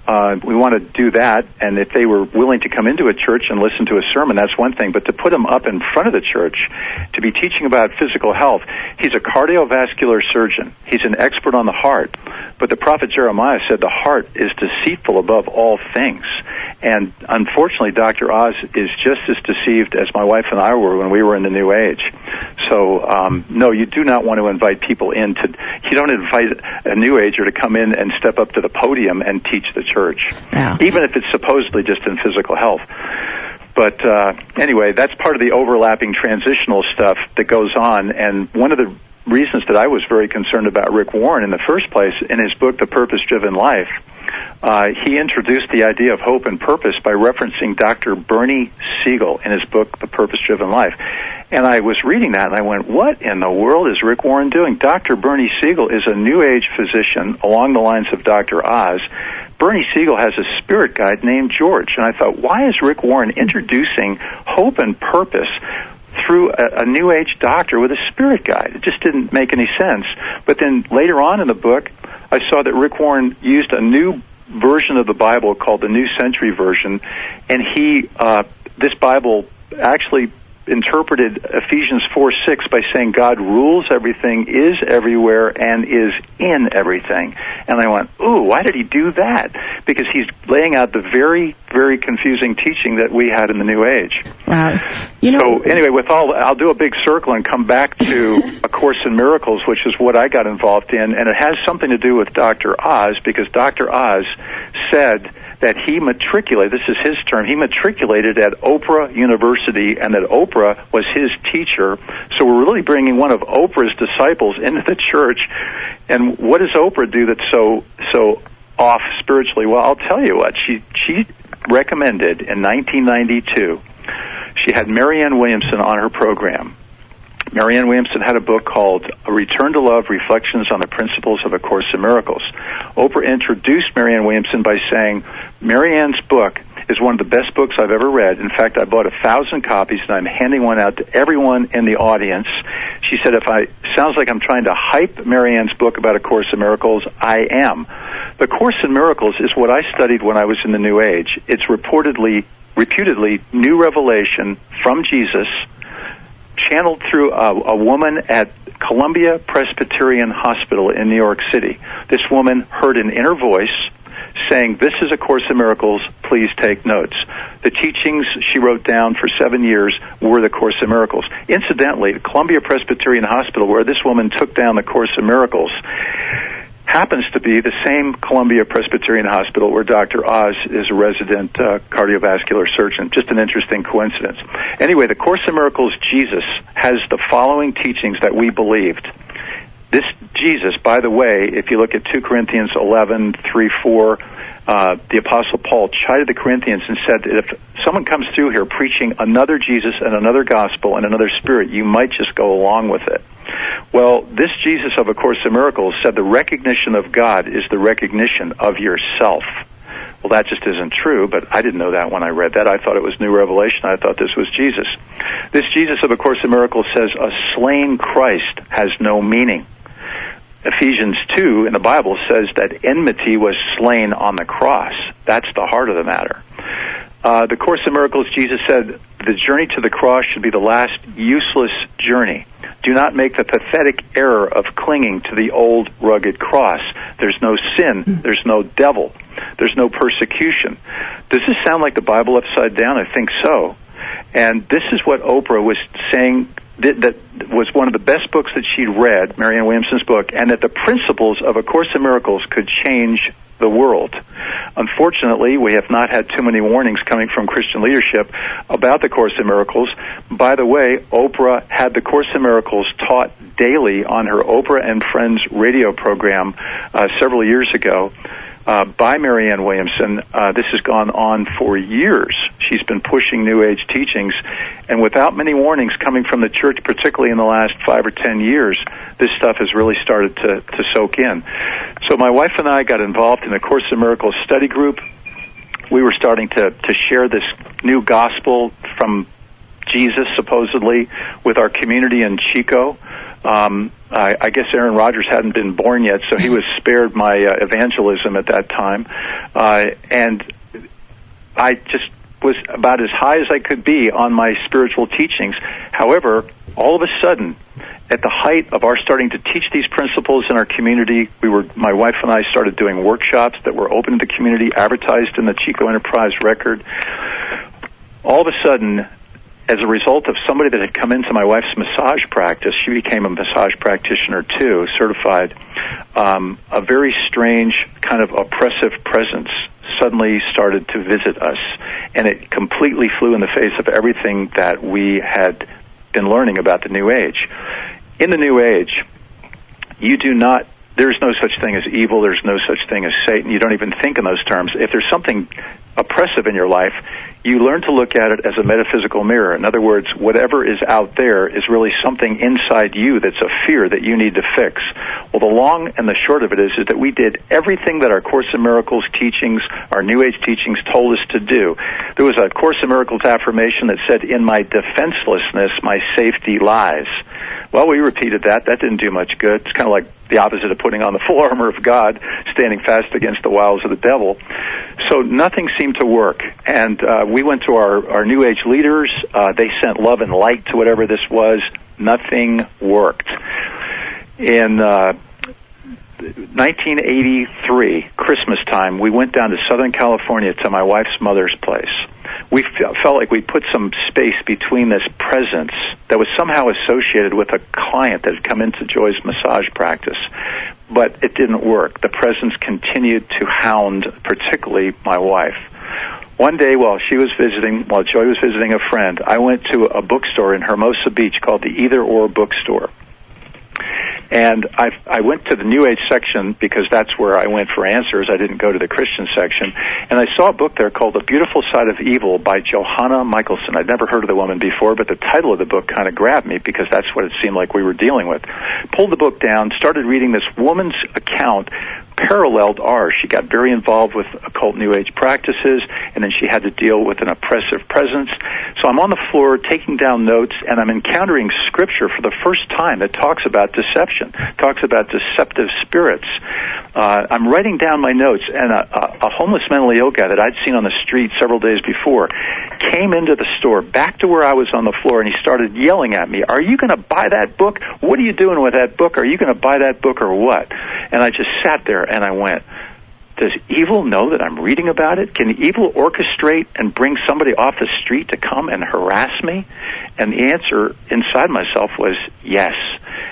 Uh, we want to do that, and if they were willing to come into a church and listen to a sermon, that's one thing. But to put him up in front of the church to be teaching about physical health, he's a cardiovascular surgeon. He's an expert on the heart. But the prophet Jeremiah said the heart is deceitful above all things. And unfortunately, Doctor Oz is just as deceived as my wife and I were when we were in the New Age. So, um, no, you do not want to invite people in. To, you don't invite a New Ager to come in and step up to the podium and teach the church, yeah. even if it's supposedly just in physical health. But uh, anyway, that's part of the overlapping transitional stuff that goes on. And one of the reasons that I was very concerned about Rick Warren in the first place, in his book, The Purpose Driven Life, Uh, he introduced the idea of hope and purpose by referencing Doctor Bernie Siegel in his book, The Purpose Driven Life. And I was reading that, and I went, what in the world is Rick Warren doing? Doctor Bernie Siegel is a New Age physician along the lines of Doctor Oz. Bernie Siegel has a spirit guide named George. And I thought, why is Rick Warren introducing hope and purpose through a, a New Age doctor with a spirit guide? It just didn't make any sense. But then later on in the book, I saw that Rick Warren used a new version of the Bible called the New Century Version, and he, uh, this Bible actually interpreted Ephesians four six by saying God rules everything, is everywhere, and is in everything. And I went, ooh, why did he do that? Because he's laying out the very, very confusing teaching that we had in the New Age. Wow. You know, so anyway, with all, I'll do a big circle and come back to A Course in Miracles, which is what I got involved in, and it has something to do with Doctor Oz, because Doctor Oz said that he matriculated, this is his term, he matriculated at Oprah University, and that Oprah was his teacher. So we're really bringing one of Oprah's disciples into the church. And what does Oprah do that's so so off spiritually? Well, I'll tell you what. She, she recommended in nineteen ninety-two, she had Marianne Williamson on her program. Marianne Williamson had a book called A Return to Love, Reflections on the Principles of A Course in Miracles. Oprah introduced Marianne Williamson by saying, Marianne's book is one of the best books I've ever read. In fact, I bought a thousand copies, and I'm handing one out to everyone in the audience. She said, if I sounds like I'm trying to hype Marianne's book about A Course in Miracles, I am. The Course in Miracles is what I studied when I was in the New Age. It's reportedly, reputedly, new revelation from Jesus, channeled through a, a woman at Columbia Presbyterian Hospital in New York City. This woman heard an inner voice saying, this is A Course in Miracles, please take notes. The teachings she wrote down for seven years were the Course in Miracles. Incidentally, Columbia Presbyterian Hospital, where this woman took down the Course in Miracles, happens to be the same Columbia Presbyterian Hospital where Doctor Oz is a resident uh, cardiovascular surgeon. Just an interesting coincidence. Anyway, the Course in Miracles Jesus has the following teachings that we believed. This Jesus, by the way, if you look at two Corinthians eleven, three, four, uh, the Apostle Paul chided the Corinthians and said that if someone comes through here preaching another Jesus and another gospel and another spirit, you might just go along with it. Well, this Jesus of A Course in Miracles said the recognition of God is the recognition of yourself. Well, that just isn't true, but I didn't know that when I read that. I thought it was new revelation. I thought this was Jesus. This Jesus of A Course in Miracles says a slain Christ has no meaning. Ephesians two in the Bible says that enmity was slain on the cross. That's the heart of the matter. Uh, the Course in Miracles, Jesus said, the journey to the cross should be the last useless journey. Do not make the pathetic error of clinging to the old rugged cross. There's no sin. There's no devil. There's no persecution. Does this sound like the Bible upside down? I think so. And this is what Oprah was saying that was one of the best books that she'd read, Marianne Williamson's book, and that the principles of A Course in Miracles could change the world. Unfortunately, we have not had too many warnings coming from Christian leadership about the Course in Miracles. By the way, Oprah had the Course in Miracles taught daily on her Oprah and Friends radio program uh, several years ago uh, by Marianne Williamson. Uh, this has gone on for years. She's been pushing New Age teachings, and without many warnings coming from the church, particularly in the last five or ten years, this stuff has really started to, to soak in. So my wife and I got involved in a Course in Miracles study group. We were starting to, to share this new gospel from Jesus, supposedly, with our community in Chico. Um, I, I guess Aaron Rodgers hadn't been born yet, so he was spared my uh, evangelism at that time. Uh, and I just was about as high as I could be on my spiritual teachings. However, all of a sudden, at the height of our starting to teach these principles in our community, we were, my wife and I started doing workshops that were open to the community, advertised in the Chico Enterprise Record. All of a sudden, as a result of somebody that had come into my wife's massage practice, she became a massage practitioner too, certified, um, a very strange kind of oppressive presence suddenly started to visit us, and it completely flew in the face of everything that we had been learning about the New Age. In the New Age, you do not, there's no such thing as evil, there's no such thing as Satan, you don't even think in those terms. If there's something oppressive in your life, you learn to look at it as a metaphysical mirror. In other words, whatever is out there is really something inside you that's a fear that you need to fix. Well, the long and the short of it is, is that we did everything that our Course in Miracles teachings, our New Age teachings told us to do. There was a Course in Miracles affirmation that said, in my defenselessness, my safety lies. Well, we repeated that. That didn't do much good. It's kind of like the opposite of putting on the full armor of God, standing fast against the wiles of the devil. So nothing seemed to work. And uh, we went to our, our New Age leaders. Uh, they sent love and light to whatever this was. Nothing worked. In uh, nineteen eighty-three, Christmas time, we went down to Southern California to my wife's mother's place. We felt like we put some space between this presence that was somehow associated with a client that had come into Joy's massage practice, but it didn't work. The presence continued to hound, particularly my wife. One day while she was visiting, while Joy was visiting a friend, I went to a bookstore in Hermosa Beach called the Either Or Bookstore. And I, I went to the New Age section because that's where I went for answers. I didn't go to the Christian section. And I saw a book there called The Beautiful Side of Evil by Johanna Michaelson. I'd never heard of the woman before, but the title of the book kind of grabbed me because that's what it seemed like we were dealing with. Pulled the book down, started reading this woman's account, paralleled ours. She got very involved with occult New Age practices, and then she had to deal with an oppressive presence. So I'm on the floor taking down notes, and I'm encountering scripture for the first time that talks about deception, talks about deceptive spirits. Uh, I'm writing down my notes, and a, a homeless mentally ill guy that I'd seen on the street several days before came into the store back to where I was on the floor, and he started yelling at me, "Are you going to buy that book? What are you doing with that book? Are you going to buy that book or what?" And I just sat there, and I went, does evil know that I'm reading about it? Can evil orchestrate and bring somebody off the street to come and harass me? And the answer inside myself was yes.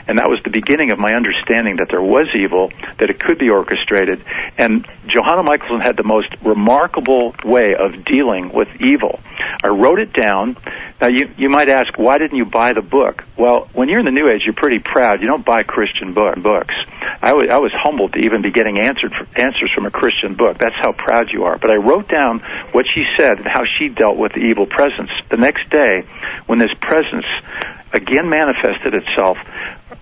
And that was the beginning of my understanding that there was evil, that it could be orchestrated. And Johanna Michaelson had the most remarkable way of dealing with evil. I wrote it down. Now, you, you might ask, why didn't you buy the book? Well, when you're in the New Age, you're pretty proud. You don't buy Christian book, books. I was, I was humbled to even be getting answered for, answers from a Christian book. That's how proud you are. But I wrote down what she said and how she dealt with the evil presence. The next day, when this presence again manifested itself,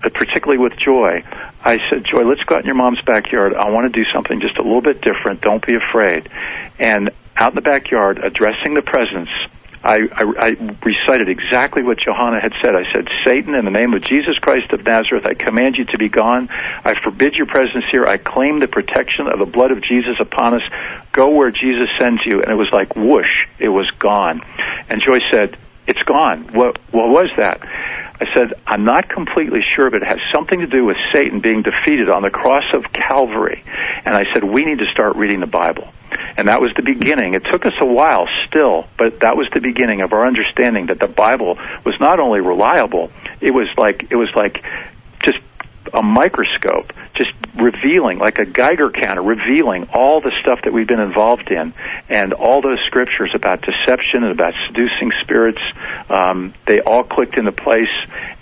particularly with Joy, I said, "Joy, let's go out in your mom's backyard. I want to do something just a little bit different. Don't be afraid." And out in the backyard, addressing the presence, I, I, I recited exactly what Johanna had said. I said, "Satan, in the name of Jesus Christ of Nazareth, I command you to be gone. I forbid your presence here. I claim the protection of the blood of Jesus upon us. Go where Jesus sends you." And it was like whoosh, it was gone. And Joy said, "It's gone. What, what was that?" I said, "I'm not completely sure, but it has something to do with Satan being defeated on the cross of Calvary." And I said, "We need to start reading the Bible." And that was the beginning. It took us a while still, but that was the beginning of our understanding that the Bible was not only reliable, it was like it was like just a microscope, just revealing, like a Geiger counter, revealing all the stuff that we've been involved in, and all those scriptures about deception and about seducing spirits, um, they all clicked into place,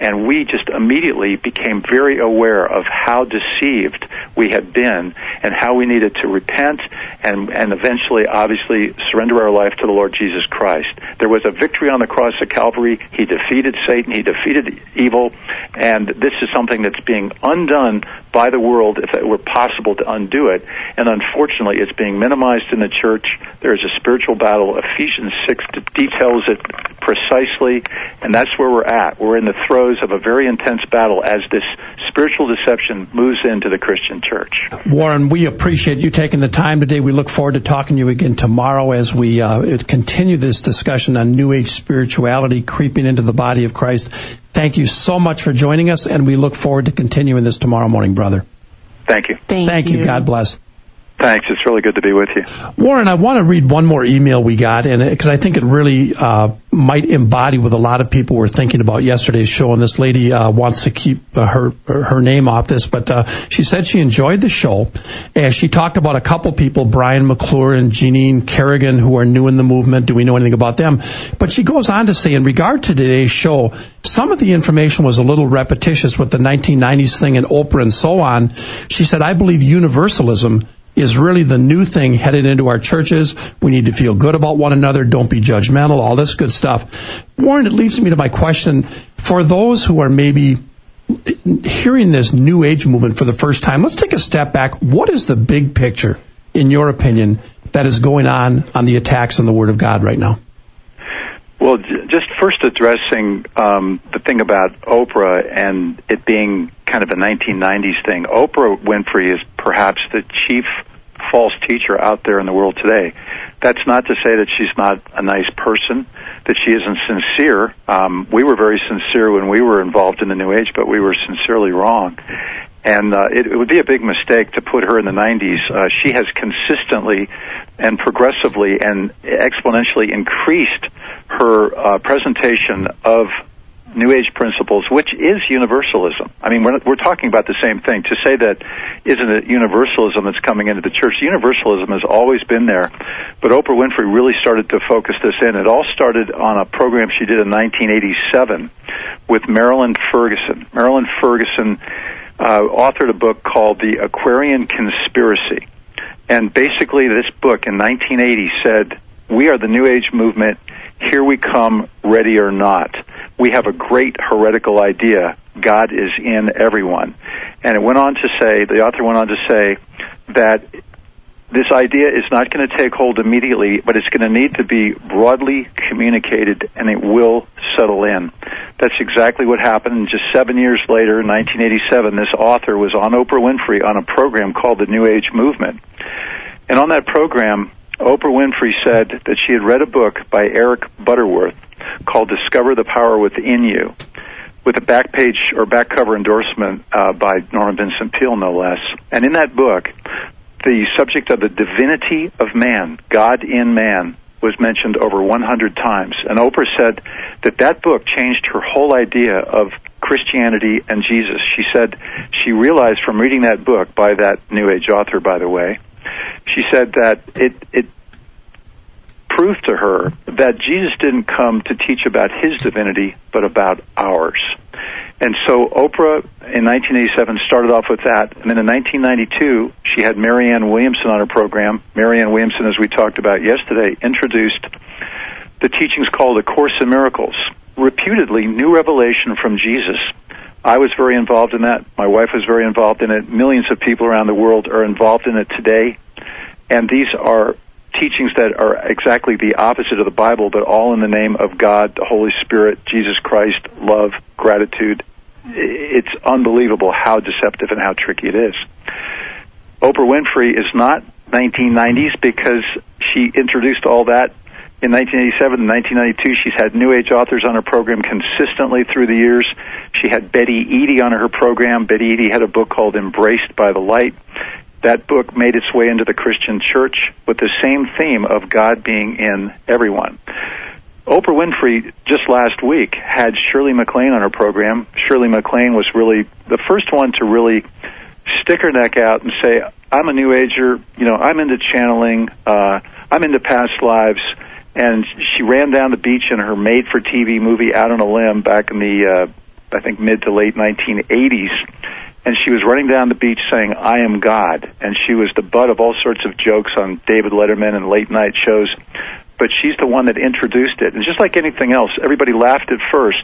and we just immediately became very aware of how deceived we had been and how we needed to repent and, and eventually, obviously, surrender our life to the Lord Jesus Christ. There was a victory on the cross of Calvary. He defeated Satan. He defeated evil, and this is something that's being undone by the world if it were possible to undo it, and unfortunately it's being minimized in the church. There is a spiritual battle. Ephesians six details it precisely, and that's where we're at. We're in the throes of a very intense battle as this spiritual deception moves into the Christian church. Warren, we appreciate you taking the time today. We look forward to talking to you again tomorrow as we uh, continue this discussion on New Age spirituality creeping into the body of Christ. Thank you so much for joining us, and we look forward to continuing this tomorrow morning, brother. Thank you. Thank, Thank you. you. God bless. Thanks. It's really good to be with you. Warren, I want to read one more email we got, and because I think it really uh, might embody what a lot of people were thinking about yesterday's show, and this lady uh, wants to keep uh, her her name off this, but uh, she said she enjoyed the show, and she talked about a couple people, Brian McClure and Jeanine Kerrigan, who are new in the movement. Do we know anything about them? But she goes on to say, in regard to today's show, some of the information was a little repetitious with the nineteen nineties thing and Oprah and so on. She said, "I believe universalism is really the new thing headed into our churches. We need to feel good about one another. Don't be judgmental," all this good stuff. Warren, it leads me to my question. For those who are maybe hearing this New Age movement for the first time, let's take a step back. What is the big picture, in your opinion, that is going on on the attacks on the Word of God right now? Well, just first addressing um, the thing about Oprah and it being kind of a nineteen nineties thing. Oprah Winfrey is perhaps the chief false teacher out there in the world today. That's not to say that she's not a nice person, that she isn't sincere. Um, we were very sincere when we were involved in the New Age, but we were sincerely wrong. And uh, it, it would be a big mistake to put her in the nineties. Uh, she has consistently and progressively and exponentially increased her uh, presentation of New Age principles, which is universalism. I mean, we're, we're talking about the same thing. To say that isn't it universalism that's coming into the church, universalism has always been there, but Oprah Winfrey really started to focus this in. It all started on a program she did in nineteen eighty-seven with Marilyn Ferguson. Marilyn Ferguson uh, authored a book called The Aquarian Conspiracy. And basically this book in nineteen eighty said, we are the New Age movement, here we come, ready or not. We have a great heretical idea, God is in everyone. And it went on to say, the author went on to say, that this idea is not going to take hold immediately, but it's going to need to be broadly communicated, and it will settle in. That's exactly what happened. And just seven years later, in nineteen eighty-seven, this author was on Oprah Winfrey on a program called The New Age Movement. And on that program, Oprah Winfrey said that she had read a book by Eric Butterworth called Discover the Power Within You, with a back page or back cover endorsement uh, by Norman Vincent Peale, no less. And in that book, the subject of the divinity of man, God in man, was mentioned over one hundred times. And Oprah said that that book changed her whole idea of Christianity and Jesus. She said she realized from reading that book by that New Age author, by the way, she said that it, it proved to her that Jesus didn't come to teach about his divinity, but about ours. And so Oprah in nineteen eighty-seven started off with that. And then in nineteen ninety-two, she had Marianne Williamson on her program. Marianne Williamson, as we talked about yesterday, introduced the teachings called A Course in Miracles, reputedly new revelation from Jesus. I was very involved in that. My wife was very involved in it. Millions of people around the world are involved in it today. And these are teachings that are exactly the opposite of the Bible, but all in the name of God, the Holy Spirit, Jesus Christ, love, gratitude. It's unbelievable how deceptive and how tricky it is. Oprah Winfrey is not nineteen nineties because she introduced all that in nineteen eighty-seven and nineteen ninety-two. She's had New Age authors on her program consistently through the years. She had Betty Eady on her program. Betty Eady had a book called Embraced by the Light. That book made its way into the Christian church with the same theme of God being in everyone. Oprah Winfrey, just last week, had Shirley MacLaine on her program. Shirley MacLaine was really the first one to really stick her neck out and say, I'm a New Ager, you know, I'm into channeling, uh, I'm into past lives. And she ran down the beach in her made-for-T V movie Out on a Limb back in the, uh, I think, mid to late nineteen eighties. And she was running down the beach saying, I am God. And she was the butt of all sorts of jokes on David Letterman and late-night shows. But she's the one that introduced it. And just like anything else, everybody laughed at first.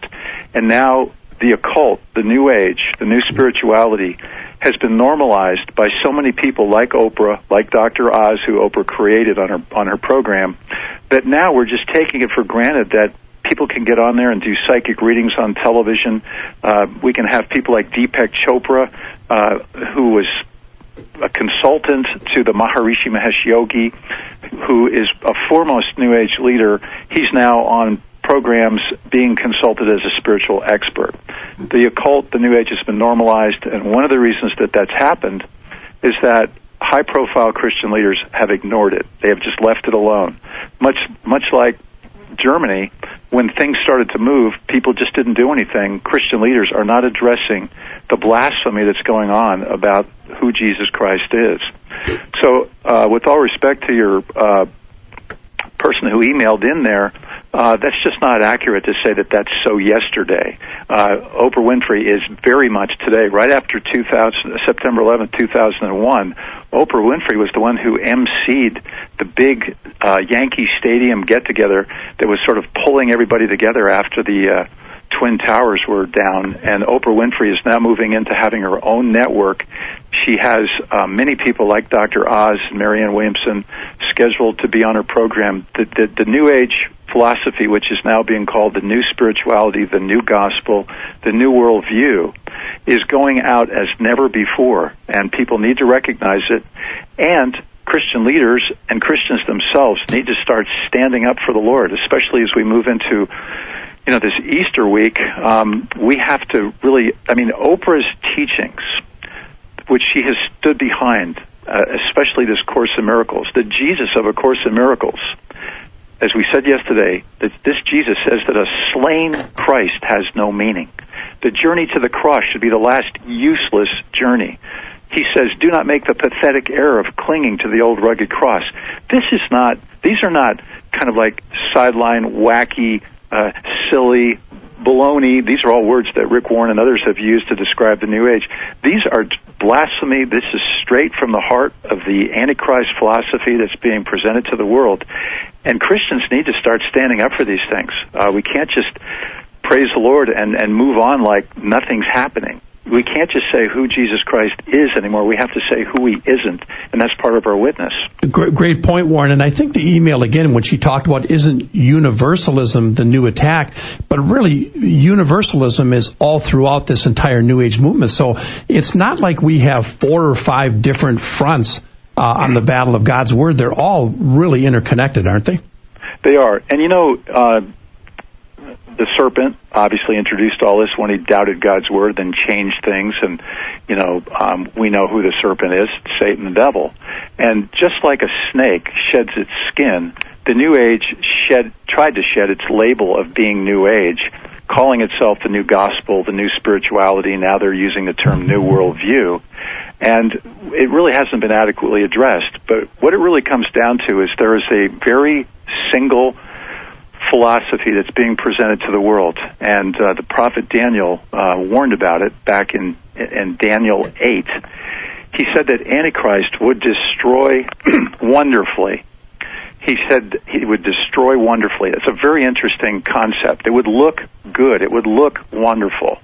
And now the occult, the New Age, the new spirituality has been normalized by so many people like Oprah, like Doctor Oz, who Oprah created on her on her program, that now we're just taking it for granted that people can get on there and do psychic readings on television. Uh, we can have people like Deepak Chopra, uh, who was a consultant to the Maharishi Mahesh Yogi, who is a foremost New Age leader. He's now on programs being consulted as a spiritual expert. The occult, the New Age, has been normalized, and one of the reasons that that's happened is that high-profile Christian leaders have ignored it. They have just left it alone. Much, much like Germany, when things started to move, people just didn't do anything. Christian leaders are not addressing the blasphemy that's going on about who Jesus Christ is. So, uh, with all respect to your uh, person who emailed in there, Uh, that's just not accurate to say that that's so yesterday. Uh, Oprah Winfrey is very much today. Right after two thousand, September eleventh, two thousand one, Oprah Winfrey was the one who emceed the big uh, Yankee Stadium get-together that was sort of pulling everybody together after the uh, Twin Towers were down. And Oprah Winfrey is now moving into having her own network. She has uh, many people like Doctor Oz and Marianne Williamson scheduled to be on her program. The, the, the New Age philosophy, which is now being called the new spirituality, the new gospel, the new worldview, is going out as never before, and people need to recognize it. And Christian leaders and Christians themselves need to start standing up for the Lord, especially as we move into, you know, this Easter week. Um, we have to really, I mean, Oprah's teachings, which she has stood behind, uh, especially this Course in Miracles, the Jesus of A Course in Miracles. As we said yesterday, that this Jesus says that a slain Christ has no meaning. The journey to the cross should be the last useless journey. He says, do not make the pathetic error of clinging to the old rugged cross. This is not, these are not kind of like sideline, wacky, uh, silly, baloney. These are all words that Rick Warren and others have used to describe the New Age. These are blasphemy. This is straight from the heart of the Antichrist philosophy that's being presented to the world. And Christians need to start standing up for these things. Uh, we can't just praise the Lord and, and move on like nothing's happening. We can't just say who Jesus Christ is anymore. We have to say who he isn't, and that's part of our witness. Great, great point, Warren. And I think the email, again, when she talked about isn't universalism the new attack, but really universalism is all throughout this entire New Age movement. So it's not like we have four or five different fronts uh, on the battle of God's Word. They're all really interconnected, aren't they? They are. And, you know, uh the serpent obviously introduced all this when he doubted God's word, then changed things, and you know um, we know who the serpent is, Satan, the devil. And just like a snake sheds its skin, the New Age shed tried to shed its label of being New Age, calling itself the new gospel, the new spirituality. Now they're using the term new worldview, and it really hasn't been adequately addressed. But what it really comes down to is there is a very single philosophy that's being presented to the world, and uh, the prophet Daniel uh, warned about it back in, in Daniel eight. He said that Antichrist would destroy wonderfully. He said he would destroy wonderfully. It's a very interesting concept. It would look good. It would look wonderful.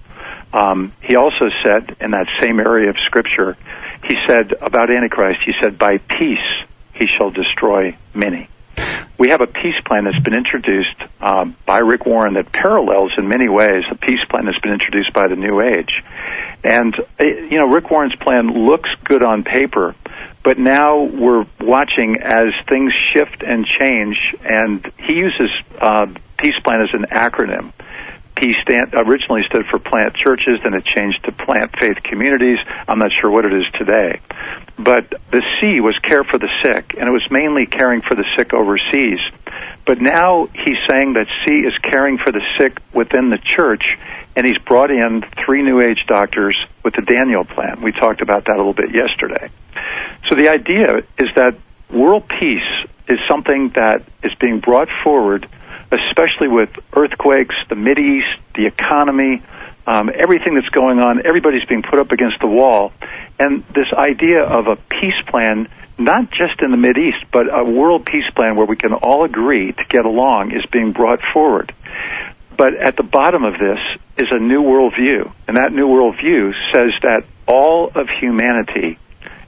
Um, he also said, in that same area of Scripture, he said about Antichrist, he said, by peace he shall destroy many. We have a peace plan that's been introduced um, by Rick Warren that parallels in many ways the peace plan that's been introduced by the New Age. And, you know, Rick Warren's plan looks good on paper, but now we're watching as things shift and change, and he uses uh, peace plan as an acronym. He stand, originally stood for Plant Churches, then it changed to Plant Faith Communities. I'm not sure what it is today. But the C was care for the sick, and it was mainly caring for the sick overseas. But now he's saying that C is caring for the sick within the church, and he's brought in three New Age doctors with the Daniel Plan. We talked about that a little bit yesterday. So the idea is that world peace is something that is being brought forward, especially with earthquakes, the Mideast, the economy, um, everything that's going on. Everybody's being put up against the wall. And this idea of a peace plan, not just in the Mideast, but a world peace plan where we can all agree to get along, is being brought forward. But at the bottom of this is a new worldview. And that new worldview says that all of humanity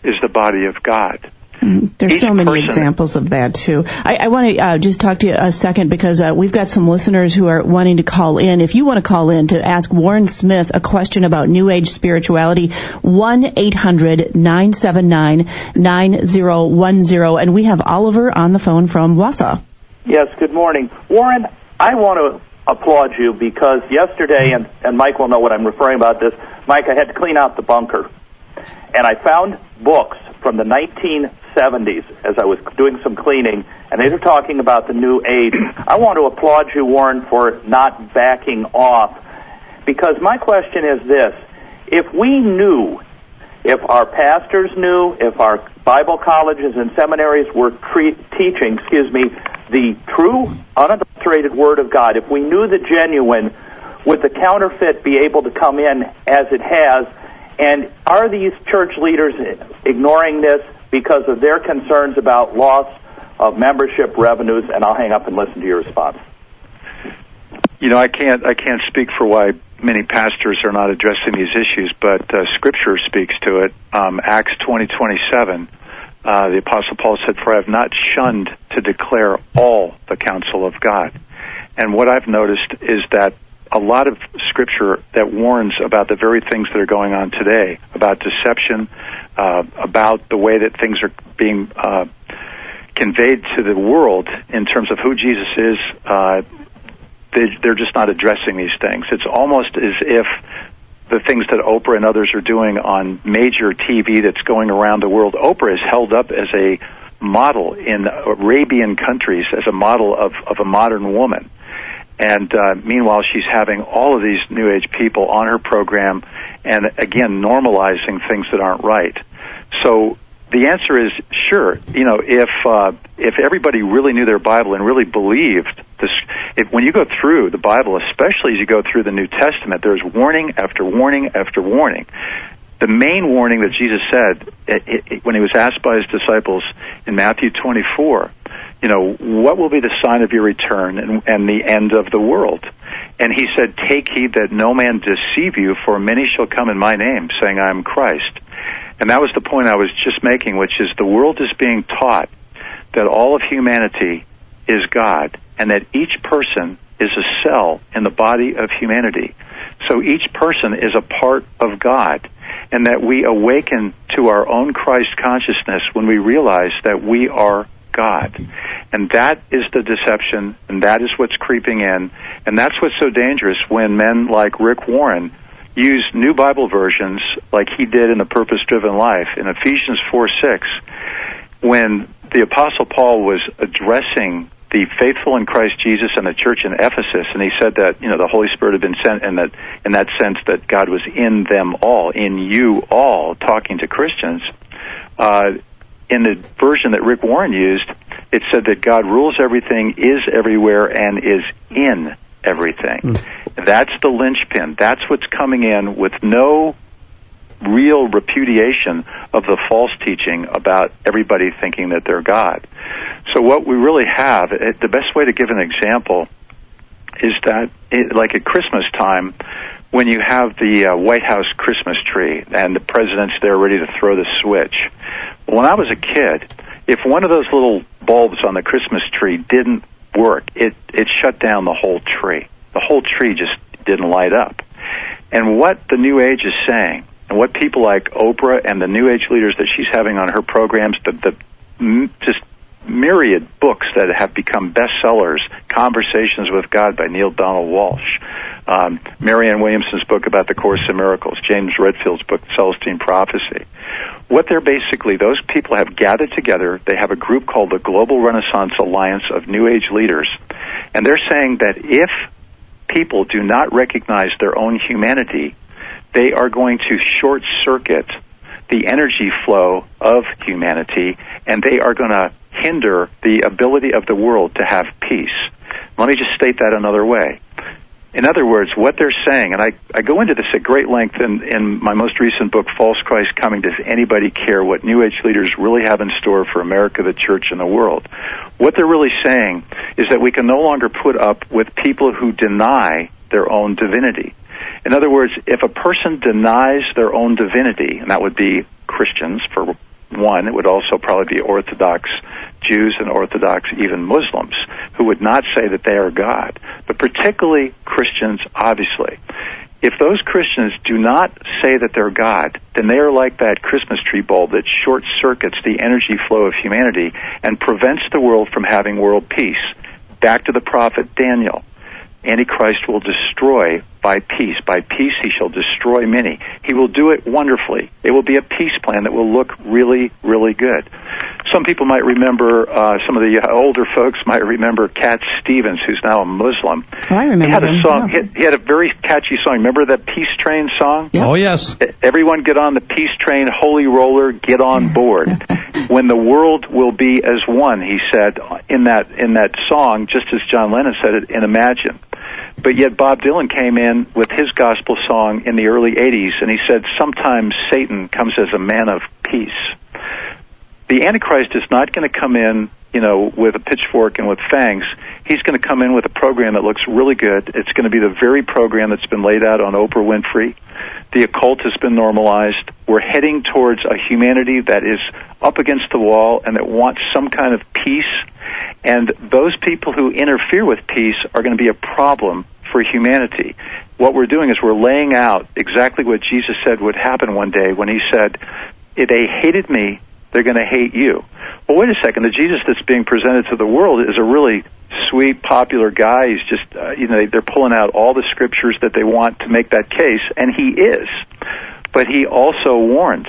is the body of God. There's Each so many person. examples of that, too. I, I want to uh, just talk to you a second because uh, we've got some listeners who are wanting to call in. If you want to call in to ask Warren Smith a question about New Age spirituality, one eight hundred nine seven nine nine zero one zero. And we have Oliver on the phone from Wausau. Yes, good morning. Warren, I want to applaud you because yesterday, and, and Mike will know what I'm referring about this, Mike, I had to clean out the bunker. And I found books from the nineteen seventies as I was doing some cleaning, and they were talking about the New Age. I want to applaud you, Warren, for not backing off, because my question is this. If we knew, if our pastors knew, if our Bible colleges and seminaries were tre- teaching, excuse me, the true, unadulterated Word of God, if we knew the genuine, would the counterfeit be able to come in as it has? And are these church leaders ignoring this because of their concerns about loss of membership revenues? And I'll hang up and listen to your response. You know, I can't I can't speak for why many pastors are not addressing these issues, but uh, Scripture speaks to it. Um, Acts twenty twenty-seven, uh, the Apostle Paul said, "For I have not shunned to declare all the counsel of God." And what I've noticed is that a lot of Scripture that warns about the very things that are going on today, about deception, uh, about the way that things are being uh, conveyed to the world in terms of who Jesus is, uh, they, they're just not addressing these things. It's almost as if the things that Oprah and others are doing on major T V that's going around the world, Oprah is held up as a model in Arabian countries, as a model of, of a modern woman. And uh, meanwhile, she's having all of these New Age people on her program and, again, normalizing things that aren't right. So The answer is sure. You know, if uh, if everybody really knew their Bible and really believed this, if, when you go through the Bible, especially as you go through the New Testament, there's warning after warning after warning. The main warning that Jesus said it, it, it, when he was asked by his disciples in Matthew twenty-four, you know, what will be the sign of your return and, and the end of the world? And he said, take heed that no man deceive you, for many shall come in my name, saying, I am Christ. And that was the point I was just making, which is the world is being taught that all of humanity is God and that each person is a cell in the body of humanity. So each person is a part of God, and that we awaken to our own Christ consciousness when we realize that we are God. And that is the deception, and that is what's creeping in, and that's what's so dangerous when men like Rick Warren use new Bible versions like he did in The Purpose Driven Life in Ephesians four six, when the Apostle Paul was addressing the faithful in Christ Jesus and the church in Ephesus, and he said that, you know, the Holy Spirit had been sent, and that in that sense that God was in them all, in you all, talking to Christians. Uh, in the version that Rick Warren used, it said that God rules everything, is everywhere, and is in everything. Mm. That's the linchpin. That's what's coming in with no real repudiation of the false teaching about everybody thinking that they're God. So what we really have, it, the best way to give an example is that, it, like at Christmas time, when you have the uh, White House Christmas tree and the president's there ready to throw the switch. When I was a kid, if one of those little bulbs on the Christmas tree didn't work, it, it shut down the whole tree. The whole tree just didn't light up. And what the New Age is saying, and what people like Oprah and the New Age leaders that she's having on her programs, the, the m- just myriad books that have become bestsellers, Conversations with God by Neil Donald Walsh, um, Marianne Williamson's book about the Course in Miracles, James Redfield's book, Celestine Prophecy. What they're basically, those people have gathered together, they have a group called the Global Renaissance Alliance of New Age Leaders, and they're saying that if people do not recognize their own humanity, they are going to short-circuit the energy flow of humanity, and they are going to hinder the ability of the world to have peace. Let me just state that another way. In other words, what they're saying, and I, I go into this at great length in, in my most recent book, False Christ Coming, Does Anybody Care? What New Age Leaders Really Have in Store for America, the Church, and the World. What they're really saying is that we can no longer put up with people who deny their own divinity. In other words, if a person denies their own divinity, and that would be Christians for one, it would also probably be Orthodox Jews and Orthodox even Muslims who would not say that they are God, but particularly Christians, obviously. If those Christians do not say that they're God, then they are like that Christmas tree bulb that short-circuits the energy flow of humanity and prevents the world from having world peace. Back to the prophet Daniel. Antichrist will destroy by peace. By peace he shall destroy many. He will do it wonderfully. It will be a peace plan that will look really, really good. Some people might remember, uh, some of the older folks might remember Cat Stevens, who's now a Muslim. Oh, I remember. He had a song. Yeah. He, he had a very catchy song. Remember that Peace Train song? Yeah. Oh, yes. Everyone get on the Peace Train, Holy Roller, get on board. When the world will be as one, he said in that in that song, just as John Lennon said it in Imagine. But yet Bob Dylan came in with his gospel song in the early eighties, and he said, sometimes Satan comes as a man of peace. The Antichrist is not going to come in, you know, with a pitchfork and with fangs. He's going to come in with a program that looks really good. It's going to be the very program that's been laid out on Oprah Winfrey. The occult has been normalized. We're heading towards a humanity that is up against the wall and that wants some kind of peace. And those people who interfere with peace are going to be a problem for humanity. What we're doing is we're laying out exactly what Jesus said would happen one day when he said, if they hated me, they're going to hate you. Well, wait a second. The Jesus that's being presented to the world is a really sweet, popular guy. He's just, uh, you know, they're pulling out all the scriptures that they want to make that case, and he is. But he also warned.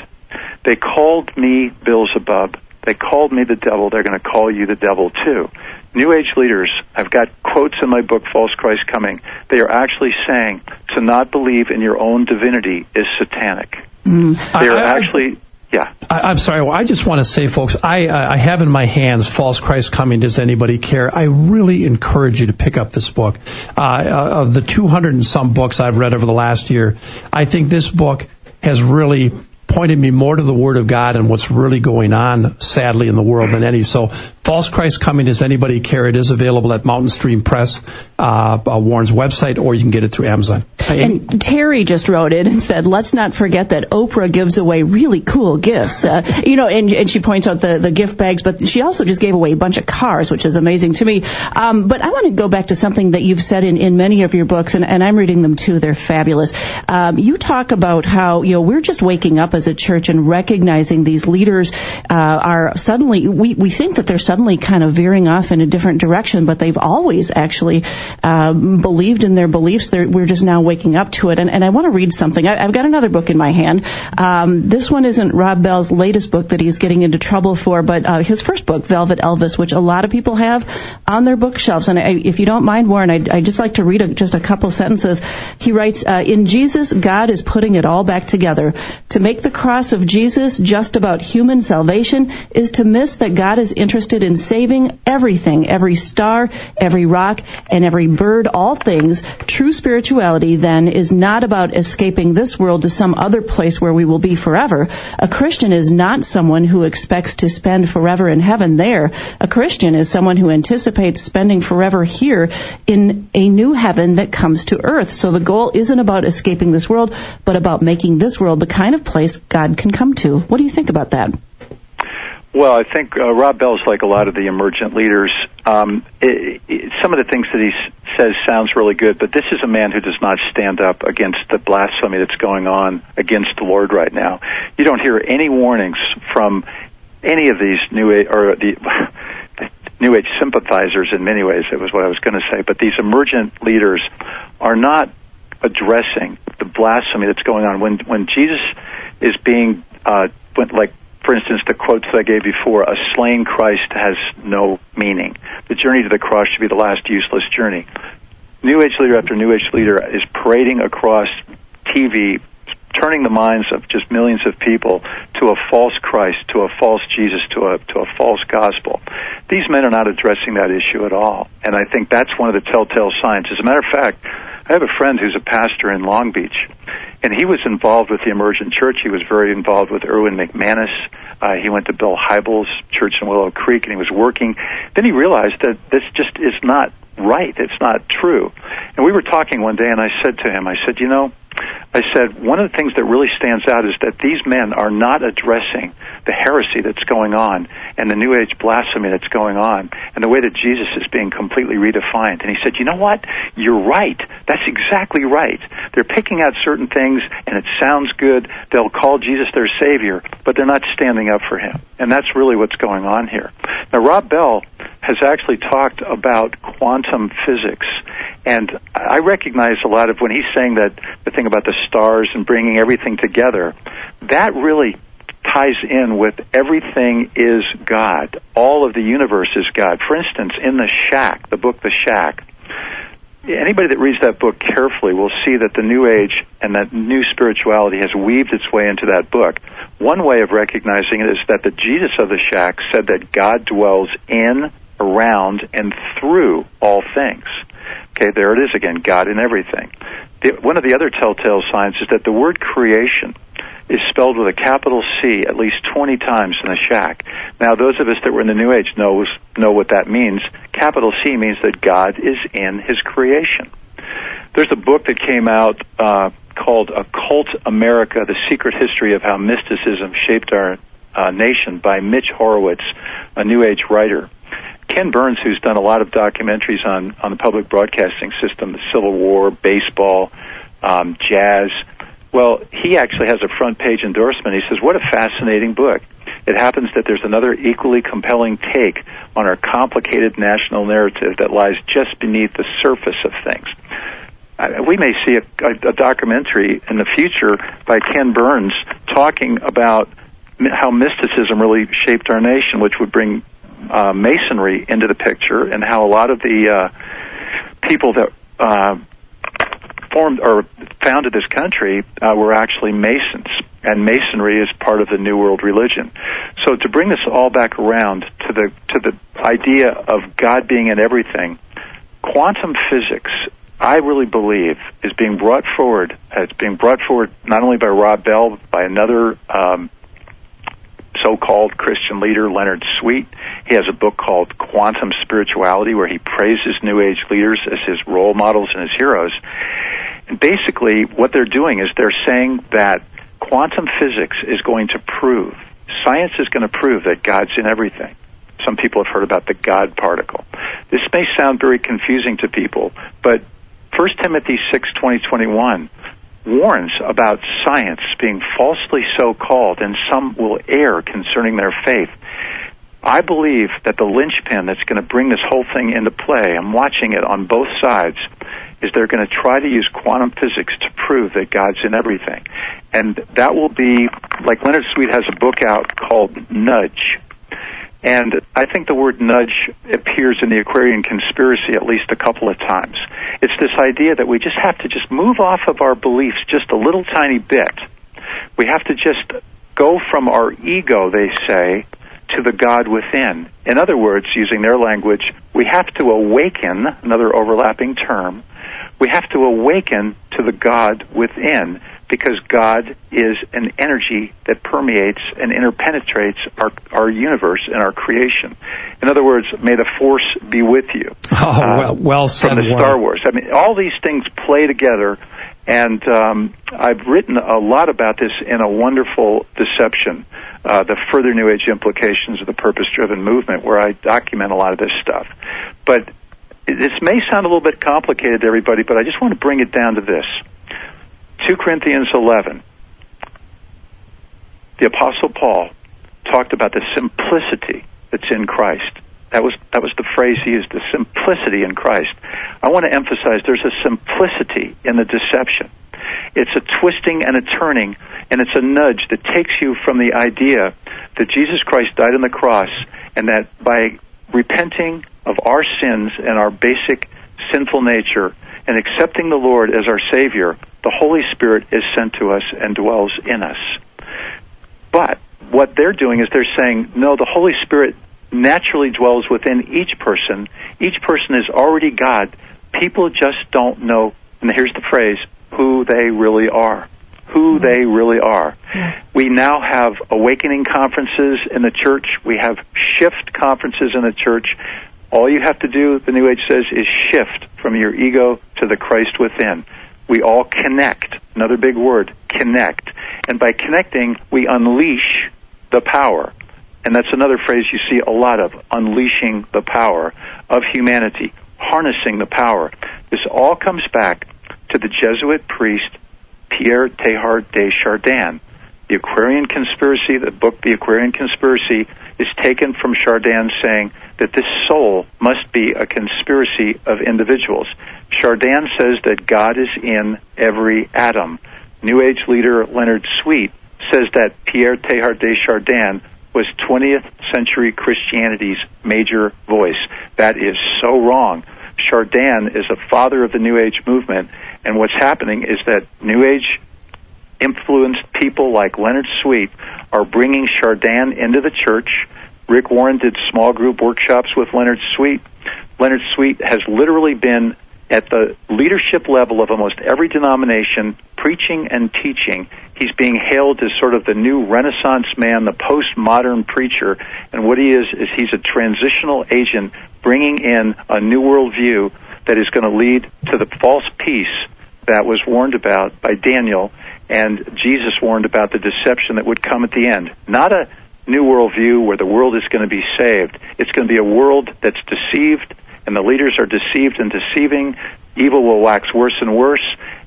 They called me Beelzebub. They called me the devil. They're going to call you the devil, too. New Age leaders, I've got quotes in my book, False Christ Coming. They are actually saying to not believe in your own divinity is satanic. Mm. They are I, I, actually... Yeah. I, I'm sorry. Well, I just want to say, folks, I, I have in my hands False Christ Coming, Does Anybody Care? I really encourage you to pick up this book. Uh, of the two hundred and some books I've read over the last year, I think this book has really pointed me more to the Word of God and what's really going on, sadly, in the world than any. So False Christ Coming, Does Anybody Care? It is available at Mountain Stream Press, uh, Warren's website, or you can get it through Amazon. And Terry just wrote in and said, let's not forget that Oprah gives away really cool gifts. Uh, you know, and, and she points out the, the gift bags, but she also just gave away a bunch of cars, which is amazing to me. Um, but I want to go back to something that you've said in, in many of your books, and, and I'm reading them too. They're fabulous. Um, you talk about how, you know, we're just waking up as a church and recognizing these leaders uh, are suddenly, we, we think that they're suddenly kind of veering off in a different direction, but they've always actually um, believed in their beliefs. They're, we're just now waking up to it. And, and I want to read something. I, I've got another book in my hand. Um, this one isn't Rob Bell's latest book that he's getting into trouble for, but uh, his first book, Velvet Elvis, which a lot of people have on their bookshelves. And I, if you don't mind, Warren, I'd, I'd just like to read a, just a couple sentences. He writes, uh, in Jesus, God is putting it all back together. To make the cross of Jesus just about human salvation is to miss that God is interested in saving everything, every star, every rock, and every bird, all things. True spirituality, then, is not about escaping this world to some other place where we will be forever. A Christian is not someone who expects to spend forever in heaven there. A Christian is someone who anticipates spending forever here in a new heaven that comes to earth. So the goal isn't about escaping this world, but about making this world the kind of place God can come to. What do you think about that? Well, I think uh, Rob Bell's like a lot of the emergent leaders. Um, it, it, some of the things that he says sounds really good, but this is a man who does not stand up against the blasphemy that's going on against the Lord right now. You don't hear any warnings from any of these new age, or the, the new age sympathizers in many ways. That was what I was going to say. But these emergent leaders are not addressing the blasphemy that's going on when when Jesus is being, uh, like, for instance, the quotes that I gave before, a slain Christ has no meaning. The journey to the cross should be the last useless journey. New Age leader after New Age leader is parading across T V, turning the minds of just millions of people to a false Christ, to a false Jesus, to a to a false gospel. These men are not addressing that issue at all, and I think that's one of the telltale signs. As a matter of fact, I have a friend who's a pastor in Long Beach, and he was involved with the Emergent Church. He was very involved with Erwin McManus. Uh, he went to Bill Hybels' church in Willow Creek, and he was working. Then he realized that this just is not right. It's not true. And we were talking one day, and I said to him, I said, you know, I said, one of the things that really stands out is that these men are not addressing the heresy that's going on and the New Age blasphemy that's going on and the way that Jesus is being completely redefined. And he said, you know what? You're right. That's exactly right. They're picking out certain things, and it sounds good. They'll call Jesus their Savior, but they're not standing up for him. And that's really what's going on here. Now, Rob Bell has actually talked about quantum physics, and I recognize a lot of when he's saying that the thing about the stars and bringing everything together, that really ties in with everything is God. All of the universe is God. For instance, in The Shack, the book The Shack, anybody that reads that book carefully will see that the New Age and that new spirituality has weaved its way into that book. One way of recognizing it is that the Jesus of The Shack said that God dwells in, around, and through all things. Okay, there it is again, God in everything. The, one of the other telltale signs is that the word creation is spelled with a capital C at least twenty times in The Shack. Now, those of us that were in the New Age knows, know what that means. Capital C means that God is in his creation. There's a book that came out uh, called Occult America, The Secret History of How Mysticism Shaped Our uh, Nation by Mitch Horowitz, a New Age writer. Ken Burns, who's done a lot of documentaries on, on the public broadcasting system, the Civil War, baseball, um, jazz, well, he actually has a front-page endorsement. He says, what a fascinating book. It happens that there's another equally compelling take on our complicated national narrative that lies just beneath the surface of things. We may see a, a, a documentary in the future by Ken Burns talking about how mysticism really shaped our nation, which would bring Uh, masonry into the picture, and how a lot of the uh, people that uh, formed or founded this country uh, were actually Masons. and Masonry is part of the New World religion. So to bring this all back around to the to the idea of God being in everything, quantum physics, I really believe, is being brought forward. It's being brought forward not only by Rob Bell, but by another um, so-called Christian leader, Leonard Sweet. He has a book called Quantum Spirituality, where he praises New Age leaders as his role models and his heroes. And basically, what they're doing is they're saying that quantum physics is going to prove, science is going to prove that God's in everything. Some people have heard about the God particle. This may sound very confusing to people, but First Timothy six twenty twenty-one warns about science being falsely so-called, and some will err concerning their faith. I believe that the linchpin that's going to bring this whole thing into play, I'm watching it on both sides, is they're going to try to use quantum physics to prove that God's in everything. And that will be, like Leonard Sweet has a book out called Nudge. And I think the word nudge appears in the Aquarian Conspiracy at least a couple of times. It's this idea that we just have to just move off of our beliefs just a little tiny bit. We have to just go from our ego, they say, to the God within. In other words, using their language, we have to awaken, another overlapping term, we have to awaken to the God within, because God is an energy that permeates and interpenetrates our, our universe and our creation. In other words, may the force be with you. Oh, well, well said. From the Star Wars. I mean, all these things play together, and um, I've written a lot about this in A Wonderful Deception, uh, the further New Age implications of the purpose-driven movement, where I document a lot of this stuff. But this may sound a little bit complicated to everybody, but I just want to bring it down to this. Second Corinthians eleven, the Apostle Paul talked about the simplicity that's in Christ. That was that was the phrase he used, the simplicity in Christ. I want to emphasize there's a simplicity in the deception. It's a twisting and a turning, and it's a nudge that takes you from the idea that Jesus Christ died on the cross, and that by repenting of our sins and our basic sinful nature and accepting the Lord as our Savior, the Holy Spirit is sent to us and dwells in us. But what they're doing is they're saying, no, the Holy Spirit naturally dwells within each person. Each person is already God. People just don't know, and here's the phrase, who they really are. Who they really are. We now have awakening conferences in the church. We have shift conferences in the church. All you have to do, the New Age says, is shift from your ego to the Christ within. We all connect. Another big word, connect. And by connecting, we unleash the power. And that's another phrase you see a lot of, unleashing the power of humanity, harnessing the power. This all comes back to the Jesuit priest Pierre Teilhard de Chardin. The Aquarian Conspiracy, the book The Aquarian Conspiracy, is taken from Chardin saying that this soul must be a conspiracy of individuals. Chardin says that God is in every atom. New Age leader Leonard Sweet says that Pierre Teilhard de Chardin was twentieth century Christianity's major voice. That is so wrong. Chardin is the father of the New Age movement, and what's happening is that New Age influenced people like Leonard Sweet are bringing Chardin into the church. Rick Warren did small group workshops with Leonard Sweet. Leonard Sweet has literally been at the leadership level of almost every denomination, preaching and teaching. He's being hailed as sort of the new Renaissance man, the postmodern preacher. And what he is, is he's a transitional agent bringing in a new world view that is going to lead to the false peace that was warned about by Daniel, and Jesus warned about the deception that would come at the end. Not a new world view where the world is going to be saved. It's going to be a world that's deceived, and the leaders are deceived and deceiving. Evil will wax worse and worse.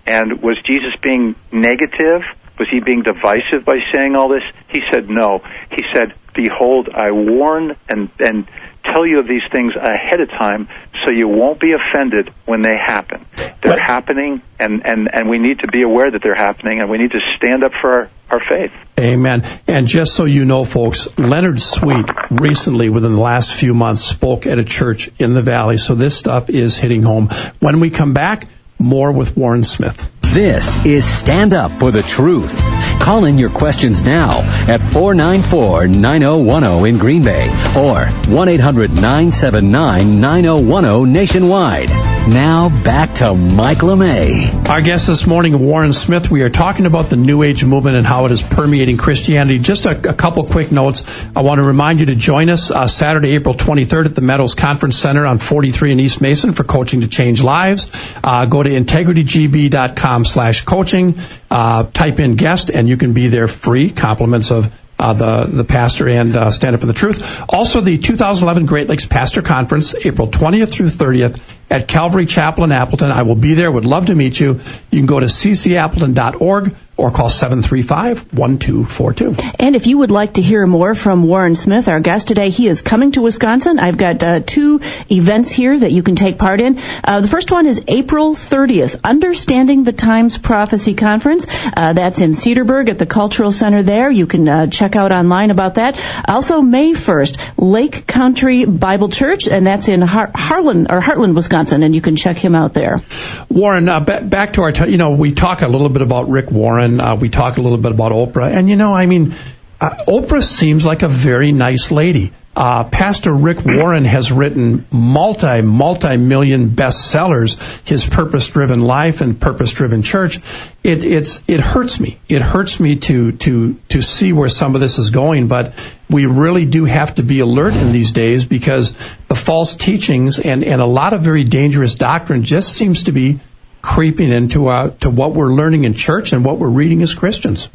And was Jesus being negative? Was he being divisive by saying all this? He said no. He said, behold, I warn and, and tell you of these things ahead of time so you won't be offended when they happen. They're happening, and, and, and we need to be aware that they're happening, and we need to stand up for our, our faith. Amen. And just so you know, folks, Leonard Sweet recently, within the last few months, spoke at a church in the Valley, so this stuff is hitting home. When we come back, more with Warren Smith. This is Stand Up for the Truth. Call in your questions now at four nine four, nine oh one oh in Green Bay or one eight hundred, nine seven nine, nine oh one oh nationwide. Now back to Michael LeMay. Our guest this morning, Warren Smith. We are talking about the New Age movement and how it is permeating Christianity. Just a, a couple quick notes. I want to remind you to join us uh, Saturday, April twenty-third at the Meadows Conference Center on forty-three in East Mason for Coaching to Change Lives. Uh, go to integritygb.com slash coaching. Uh, type in guest and you can be there free. Compliments of Uh, the, the pastor and uh, Stand Up for the Truth. Also, the two thousand eleven Great Lakes Pastor Conference, April twentieth through thirtieth at Calvary Chapel in Appleton. I will be there. Would love to meet you. You can go to c c appleton dot org or call seven three five, one two four two. And if you would like to hear more from Warren Smith, our guest today, he is coming to Wisconsin. I've got uh, two events here that you can take part in. Uh, the first one is April thirtieth, Understanding the Times Prophecy Conference. Uh, that's in Cedarburg at the Cultural Center there. You can uh, check out online about that. Also, May first, Lake Country Bible Church, and that's in Har- Harlan, or Hartland, Wisconsin, and you can check him out there. Warren, uh, b- back to our, t- you know, we talk a little bit about Rick Warren. Uh, we talked a little bit about Oprah. And, you know, I mean, uh, Oprah seems like a very nice lady. Uh, Pastor Rick Warren has written multi, multi-million bestsellers, his Purpose-Driven Life and Purpose-Driven Church. It, it's, it hurts me. It hurts me to, to, to see where some of this is going, but we really do have to be alert in these days because the false teachings and, and a lot of very dangerous doctrine just seems to be creeping into uh, to what we're learning in church and what we're reading as Christians.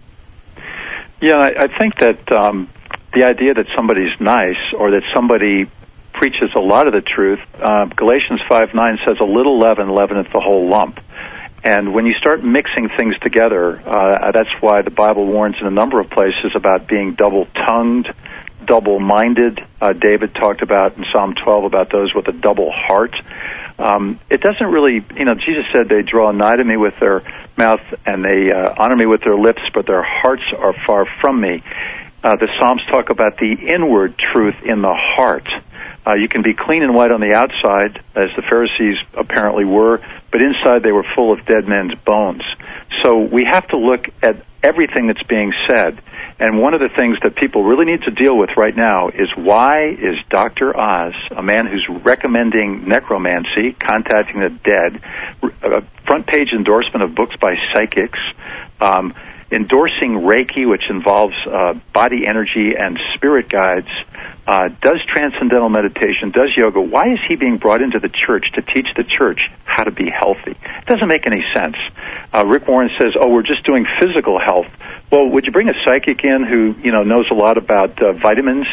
Yeah, I, I think that um, the idea that somebody's nice or that somebody preaches a lot of the truth, uh, Galatians five nine says, a little leaven leaveneth the whole lump. And when you start mixing things together, uh, that's why the Bible warns in a number of places about being double-tongued, double-minded. Uh, David talked about in Psalm twelve about those with a double heart. Um, it doesn't really, you know, Jesus said they draw nigh to me with their mouth and they uh, honor me with their lips, but their hearts are far from me. Uh, the Psalms talk about the inward truth in the heart. Uh, you can be clean and white on the outside, as the Pharisees apparently were, but inside they were full of dead men's bones. So we have to look at everything that's being said. And one of the things that people really need to deal with right now is why is Doctor Oz, a man who's recommending necromancy, contacting the dead, a front-page endorsement of books by psychics, um, endorsing Reiki, which involves uh, body energy and spirit guides, uh, does transcendental meditation, does yoga. Why is he being brought into the church to teach the church how to be healthy? It doesn't make any sense. Uh, Rick Warren says, oh, we're just doing physical health. Well, would you bring a psychic in who, you know, knows a lot about uh, vitamins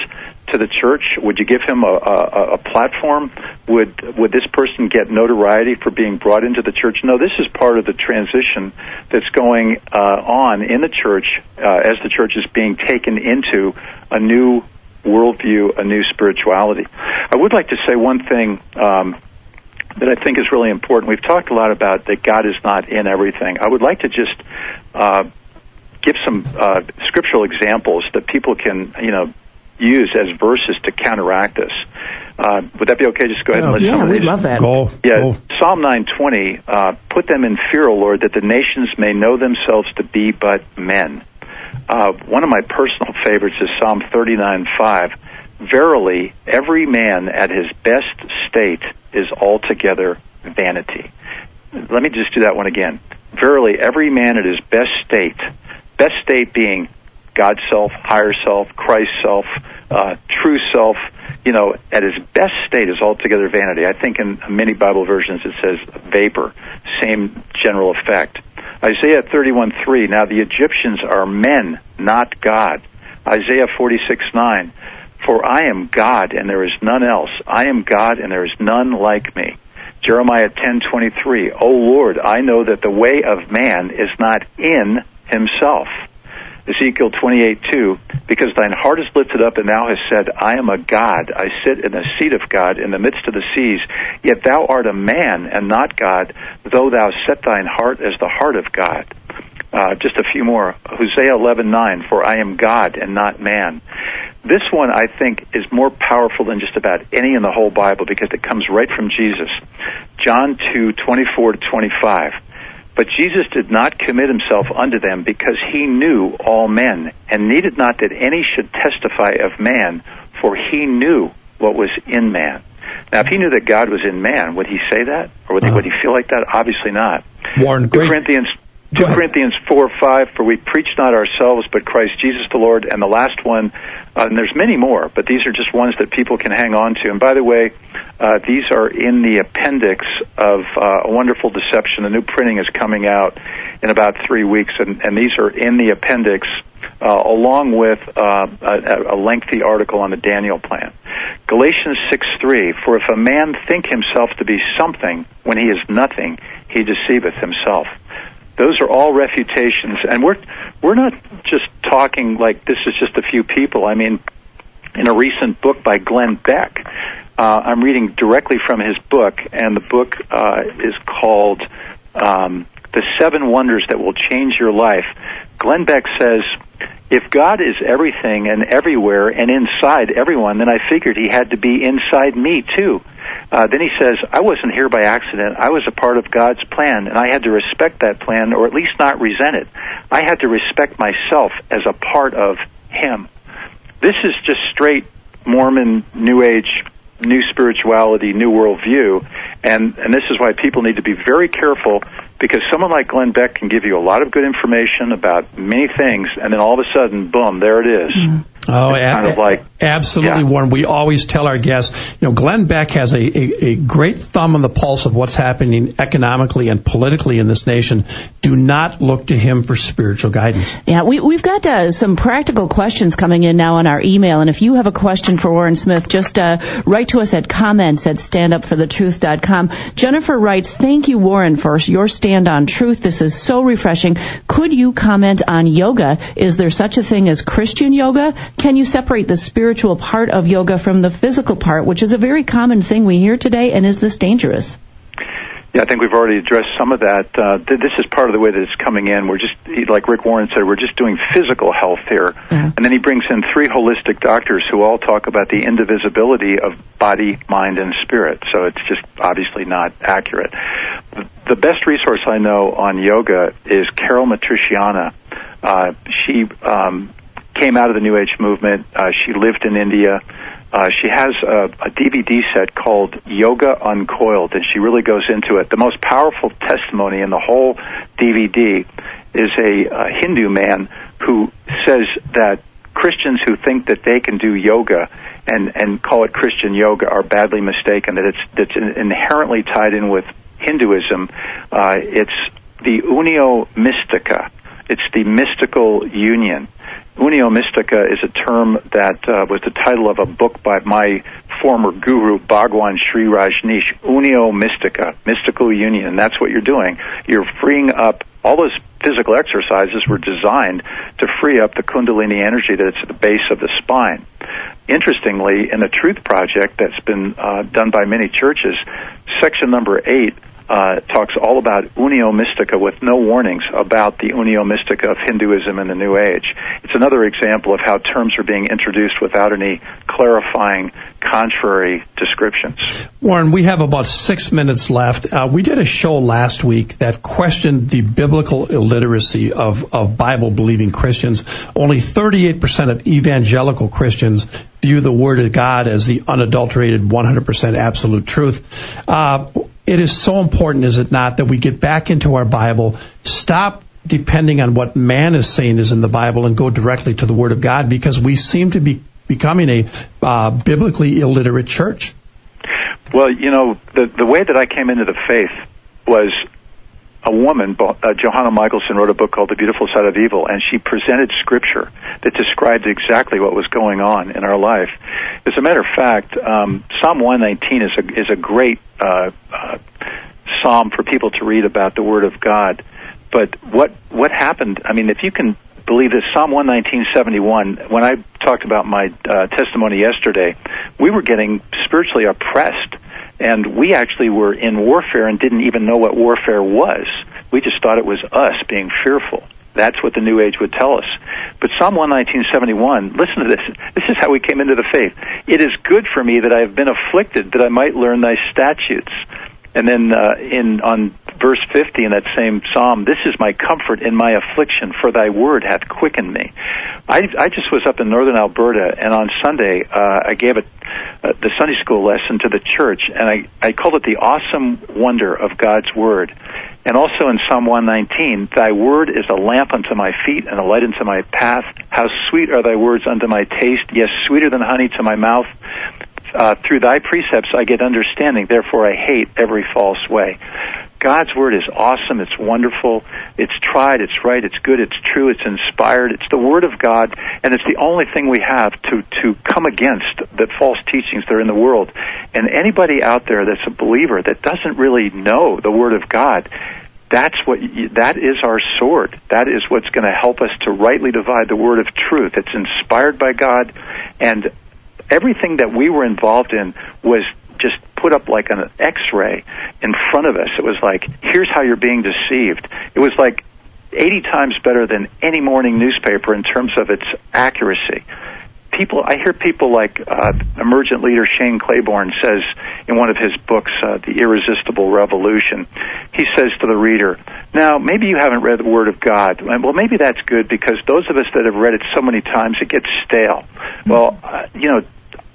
to the church? Would you give him a, a, a platform? Would would this person get notoriety for being brought into the church? No, this is part of the transition that's going uh, on in the church uh, as the church is being taken into a new worldview, a new spirituality. I would like to say one thing um, that I think is really important. We've talked a lot about that God is not in everything. I would like to just uh, give some uh, scriptural examples that people can, you know, use as verses to counteract this. Uh, would that be okay? Just go ahead oh, and listen. Yeah, we love that. Go, yeah, go. Psalm nine twenty, uh, put them in fear, O Lord, that the nations may know themselves to be but men. Uh, one of my personal favorites is Psalm thirty-nine five. Verily, every man at his best state is altogether vanity. Let me just do that one again. Verily, every man at his best state, best state being God's self, higher self, Christ's self, uh, true self, you know, at his best state is altogether vanity. I think in many Bible versions it says vapor, same general effect. Isaiah thirty-one three, now the Egyptians are men, not God. Isaiah forty-six nine, for I am God and there is none else. I am God and there is none like me. Jeremiah ten twenty-three, O Lord, I know that the way of man is not in himself. Ezekiel twenty-eight two, because thine heart is lifted up and thou hast said, I am a God, I sit in the seat of God in the midst of the seas, yet thou art a man and not God, though thou set thine heart as the heart of God. Uh, just a few more. Hosea eleven nine, for I am God and not man. This one, I think, is more powerful than just about any in the whole Bible because it comes right from Jesus. John two twenty-four to twenty-five. But Jesus did not commit himself unto them, because he knew all men, and needed not that any should testify of man, for he knew what was in man. Now, if he knew that God was in man, would he say that? Or would, uh-huh. he, would he feel like that? Obviously not. Warren, great. Corinthians, two Corinthians four, five, for we preach not ourselves, but Christ Jesus the Lord. And the last one, uh, and there's many more, but these are just ones that people can hang on to. And by the way, uh, these are in the appendix of uh, A Wonderful Deception. The new printing is coming out in about three weeks, and, and these are in the appendix, uh, along with uh, a, a lengthy article on the Daniel Plan. Galatians six three, for if a man think himself to be something when he is nothing, he deceiveth himself. Those are all refutations, and we're we're not just talking like this is just a few people. I mean, in a recent book by Glenn Beck, uh, I'm reading directly from his book, and the book uh, is called um, The Seven Wonders That Will Change Your Life. Glenn Beck says, if God is everything and everywhere and inside everyone, then I figured he had to be inside me, too. Uh, then he says, I wasn't here by accident. I was a part of God's plan, and I had to respect that plan, or at least not resent it. I had to respect myself as a part of him. This is just straight Mormon, New Age, new spirituality, new worldview, and, and this is why people need to be very careful, because someone like Glenn Beck can give you a lot of good information about many things, and then all of a sudden, boom, there it is. Mm-hmm. Oh, it's kind ab- of like, absolutely, yeah. Warren. We always tell our guests, you know, Glenn Beck has a, a, a great thumb on the pulse of what's happening economically and politically in this nation. Do not look to him for spiritual guidance. Yeah, we, we've got uh, some practical questions coming in now on our email. And if you have a question for Warren Smith, just uh, write to us at comments at stand up for the truth dot com. Jennifer writes, thank you, Warren, for your stand on truth. This is so refreshing. Could you comment on yoga? Is there such a thing as Christian yoga? Can you separate the spiritual part of yoga from the physical part, which is a very common thing we hear today, and is this dangerous? Yeah, I think we've already addressed some of that. Uh, th- this is part of the way that it's coming in. We're just, like Rick Warren said, we're just doing physical health here. Uh-huh. And then he brings in three holistic doctors who all talk about the indivisibility of body, mind, and spirit. So it's just obviously not accurate. The best resource I know on yoga is Carol Matriciana. Uh, she... Um, came out of the New Age movement. Uh, she lived in India. Uh, she has a, a D V D set called Yoga Uncoiled, and she really goes into it. The most powerful testimony in the whole D V D is a, a Hindu man who says that Christians who think that they can do yoga and, and call it Christian yoga are badly mistaken, that it's, it's inherently tied in with Hinduism. Uh, it's the unio mystica. It's the mystical union. Unio Mystica is a term that uh, was the title of a book by my former guru, Bhagwan Sri Rajneesh, Unio Mystica, mystical union, and that's what you're doing. You're freeing up, all those physical exercises were designed to free up the kundalini energy that's at the base of the spine. Interestingly, in the Truth Project that's been uh, done by many churches, section number eight, Uh, talks all about Unio Mystica with no warnings about the Unio Mystica of Hinduism and the New Age. It's another example of how terms are being introduced without any clarifying contrary descriptions. Warren, we have about six minutes left. Uh, we did a show last week that questioned the biblical illiteracy of, of Bible-believing Christians. Only thirty-eight percent of evangelical Christians view the Word of God as the unadulterated one hundred percent absolute truth. Uh, It is so important, is it not, that we get back into our Bible, stop depending on what man is saying is in the Bible, and go directly to the Word of God, because we seem to be becoming a uh, biblically illiterate church. Well, you know, the, the way that I came into the faith was a woman, uh, Johanna Michaelson, wrote a book called The Beautiful Side of Evil, and she presented scripture that described exactly what was going on in our life. As a matter of fact, um, Psalm one nineteen is a, is a great uh, uh, psalm for people to read about the Word of God. But what what happened, I mean, if you can believe this, Psalm one nineteen, seventy-one, when I talked about my uh, testimony yesterday, we were getting spiritually oppressed. And we actually were in warfare and didn't even know what warfare was. We just thought it was us being fearful. That's what the New Age would tell us. But Psalm one nineteen, seventy-one, listen to this. This is how we came into the faith. It is good for me that I have been afflicted, that I might learn thy statutes. And then uh, in on verse fifty in that same psalm, this is my comfort in my affliction, for thy word hath quickened me. I, I just was up in northern Alberta, and on Sunday uh, I gave a, uh, the Sunday school lesson to the church, and I, I called it the awesome wonder of God's word. And also in Psalm one nineteen, thy word is a lamp unto my feet and a light unto my path. How sweet are thy words unto my taste, yes, sweeter than honey to my mouth. Uh, through thy precepts I get understanding, therefore I hate every false way. God's word is awesome, it's wonderful, it's tried, it's right, it's good, it's true, it's inspired, it's the word of God, and it's the only thing we have to, to come against the false teachings that are in the world. And anybody out there that's a believer that doesn't really know the word of God, that's what you, that is our sword. That is what's going to help us to rightly divide the word of truth. It's inspired by God, and everything that we were involved in was just put up like an X-ray in front of us. It was like, here's how you're being deceived. It was like eighty times better than any morning newspaper in terms of its accuracy. People, I hear people like uh, emergent leader Shane Claiborne says in one of his books, uh, The Irresistible Revolution, he says to the reader, now, maybe you haven't read the Word of God. Well, maybe that's good because those of us that have read it so many times, it gets stale. Mm-hmm. Well, uh, you know,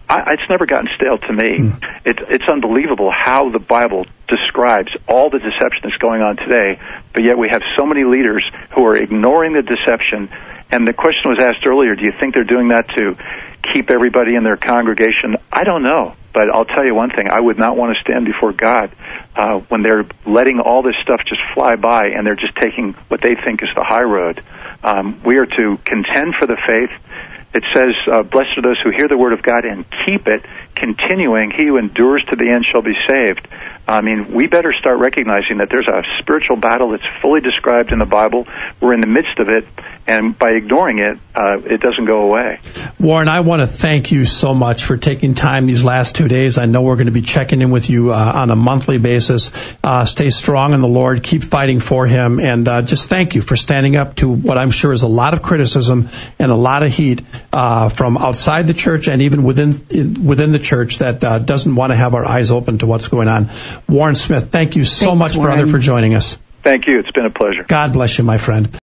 I, it's never gotten stale to me. Mm. It, it's unbelievable how the Bible describes all the deception that's going on today, but yet we have so many leaders who are ignoring the deception. And the question was asked earlier, do you think they're doing that to keep everybody in their congregation? I don't know, but I'll tell you one thing. I would not want to stand before God uh, when they're letting all this stuff just fly by and they're just taking what they think is the high road. Um, we are to contend for the faith. It says, uh, blessed are those who hear the word of God and keep it, continuing, he who endures to the end shall be saved. I mean, we better start recognizing that there's a spiritual battle that's fully described in the Bible. We're in the midst of it, and by ignoring it, uh, it doesn't go away. Warren, I want to thank you so much for taking time these last two days. I know we're going to be checking in with you uh, on a monthly basis. Uh, stay strong in the Lord. Keep fighting for him, and uh, just thank you for standing up to what I'm sure is a lot of criticism and a lot of heat uh, from outside the church and even within within the church that uh, doesn't want to have our eyes open to what's going on. Warren Smith, thank you so Thanks, much, Warren. brother, for joining us. Thank you. It's been a pleasure. God bless you, my friend.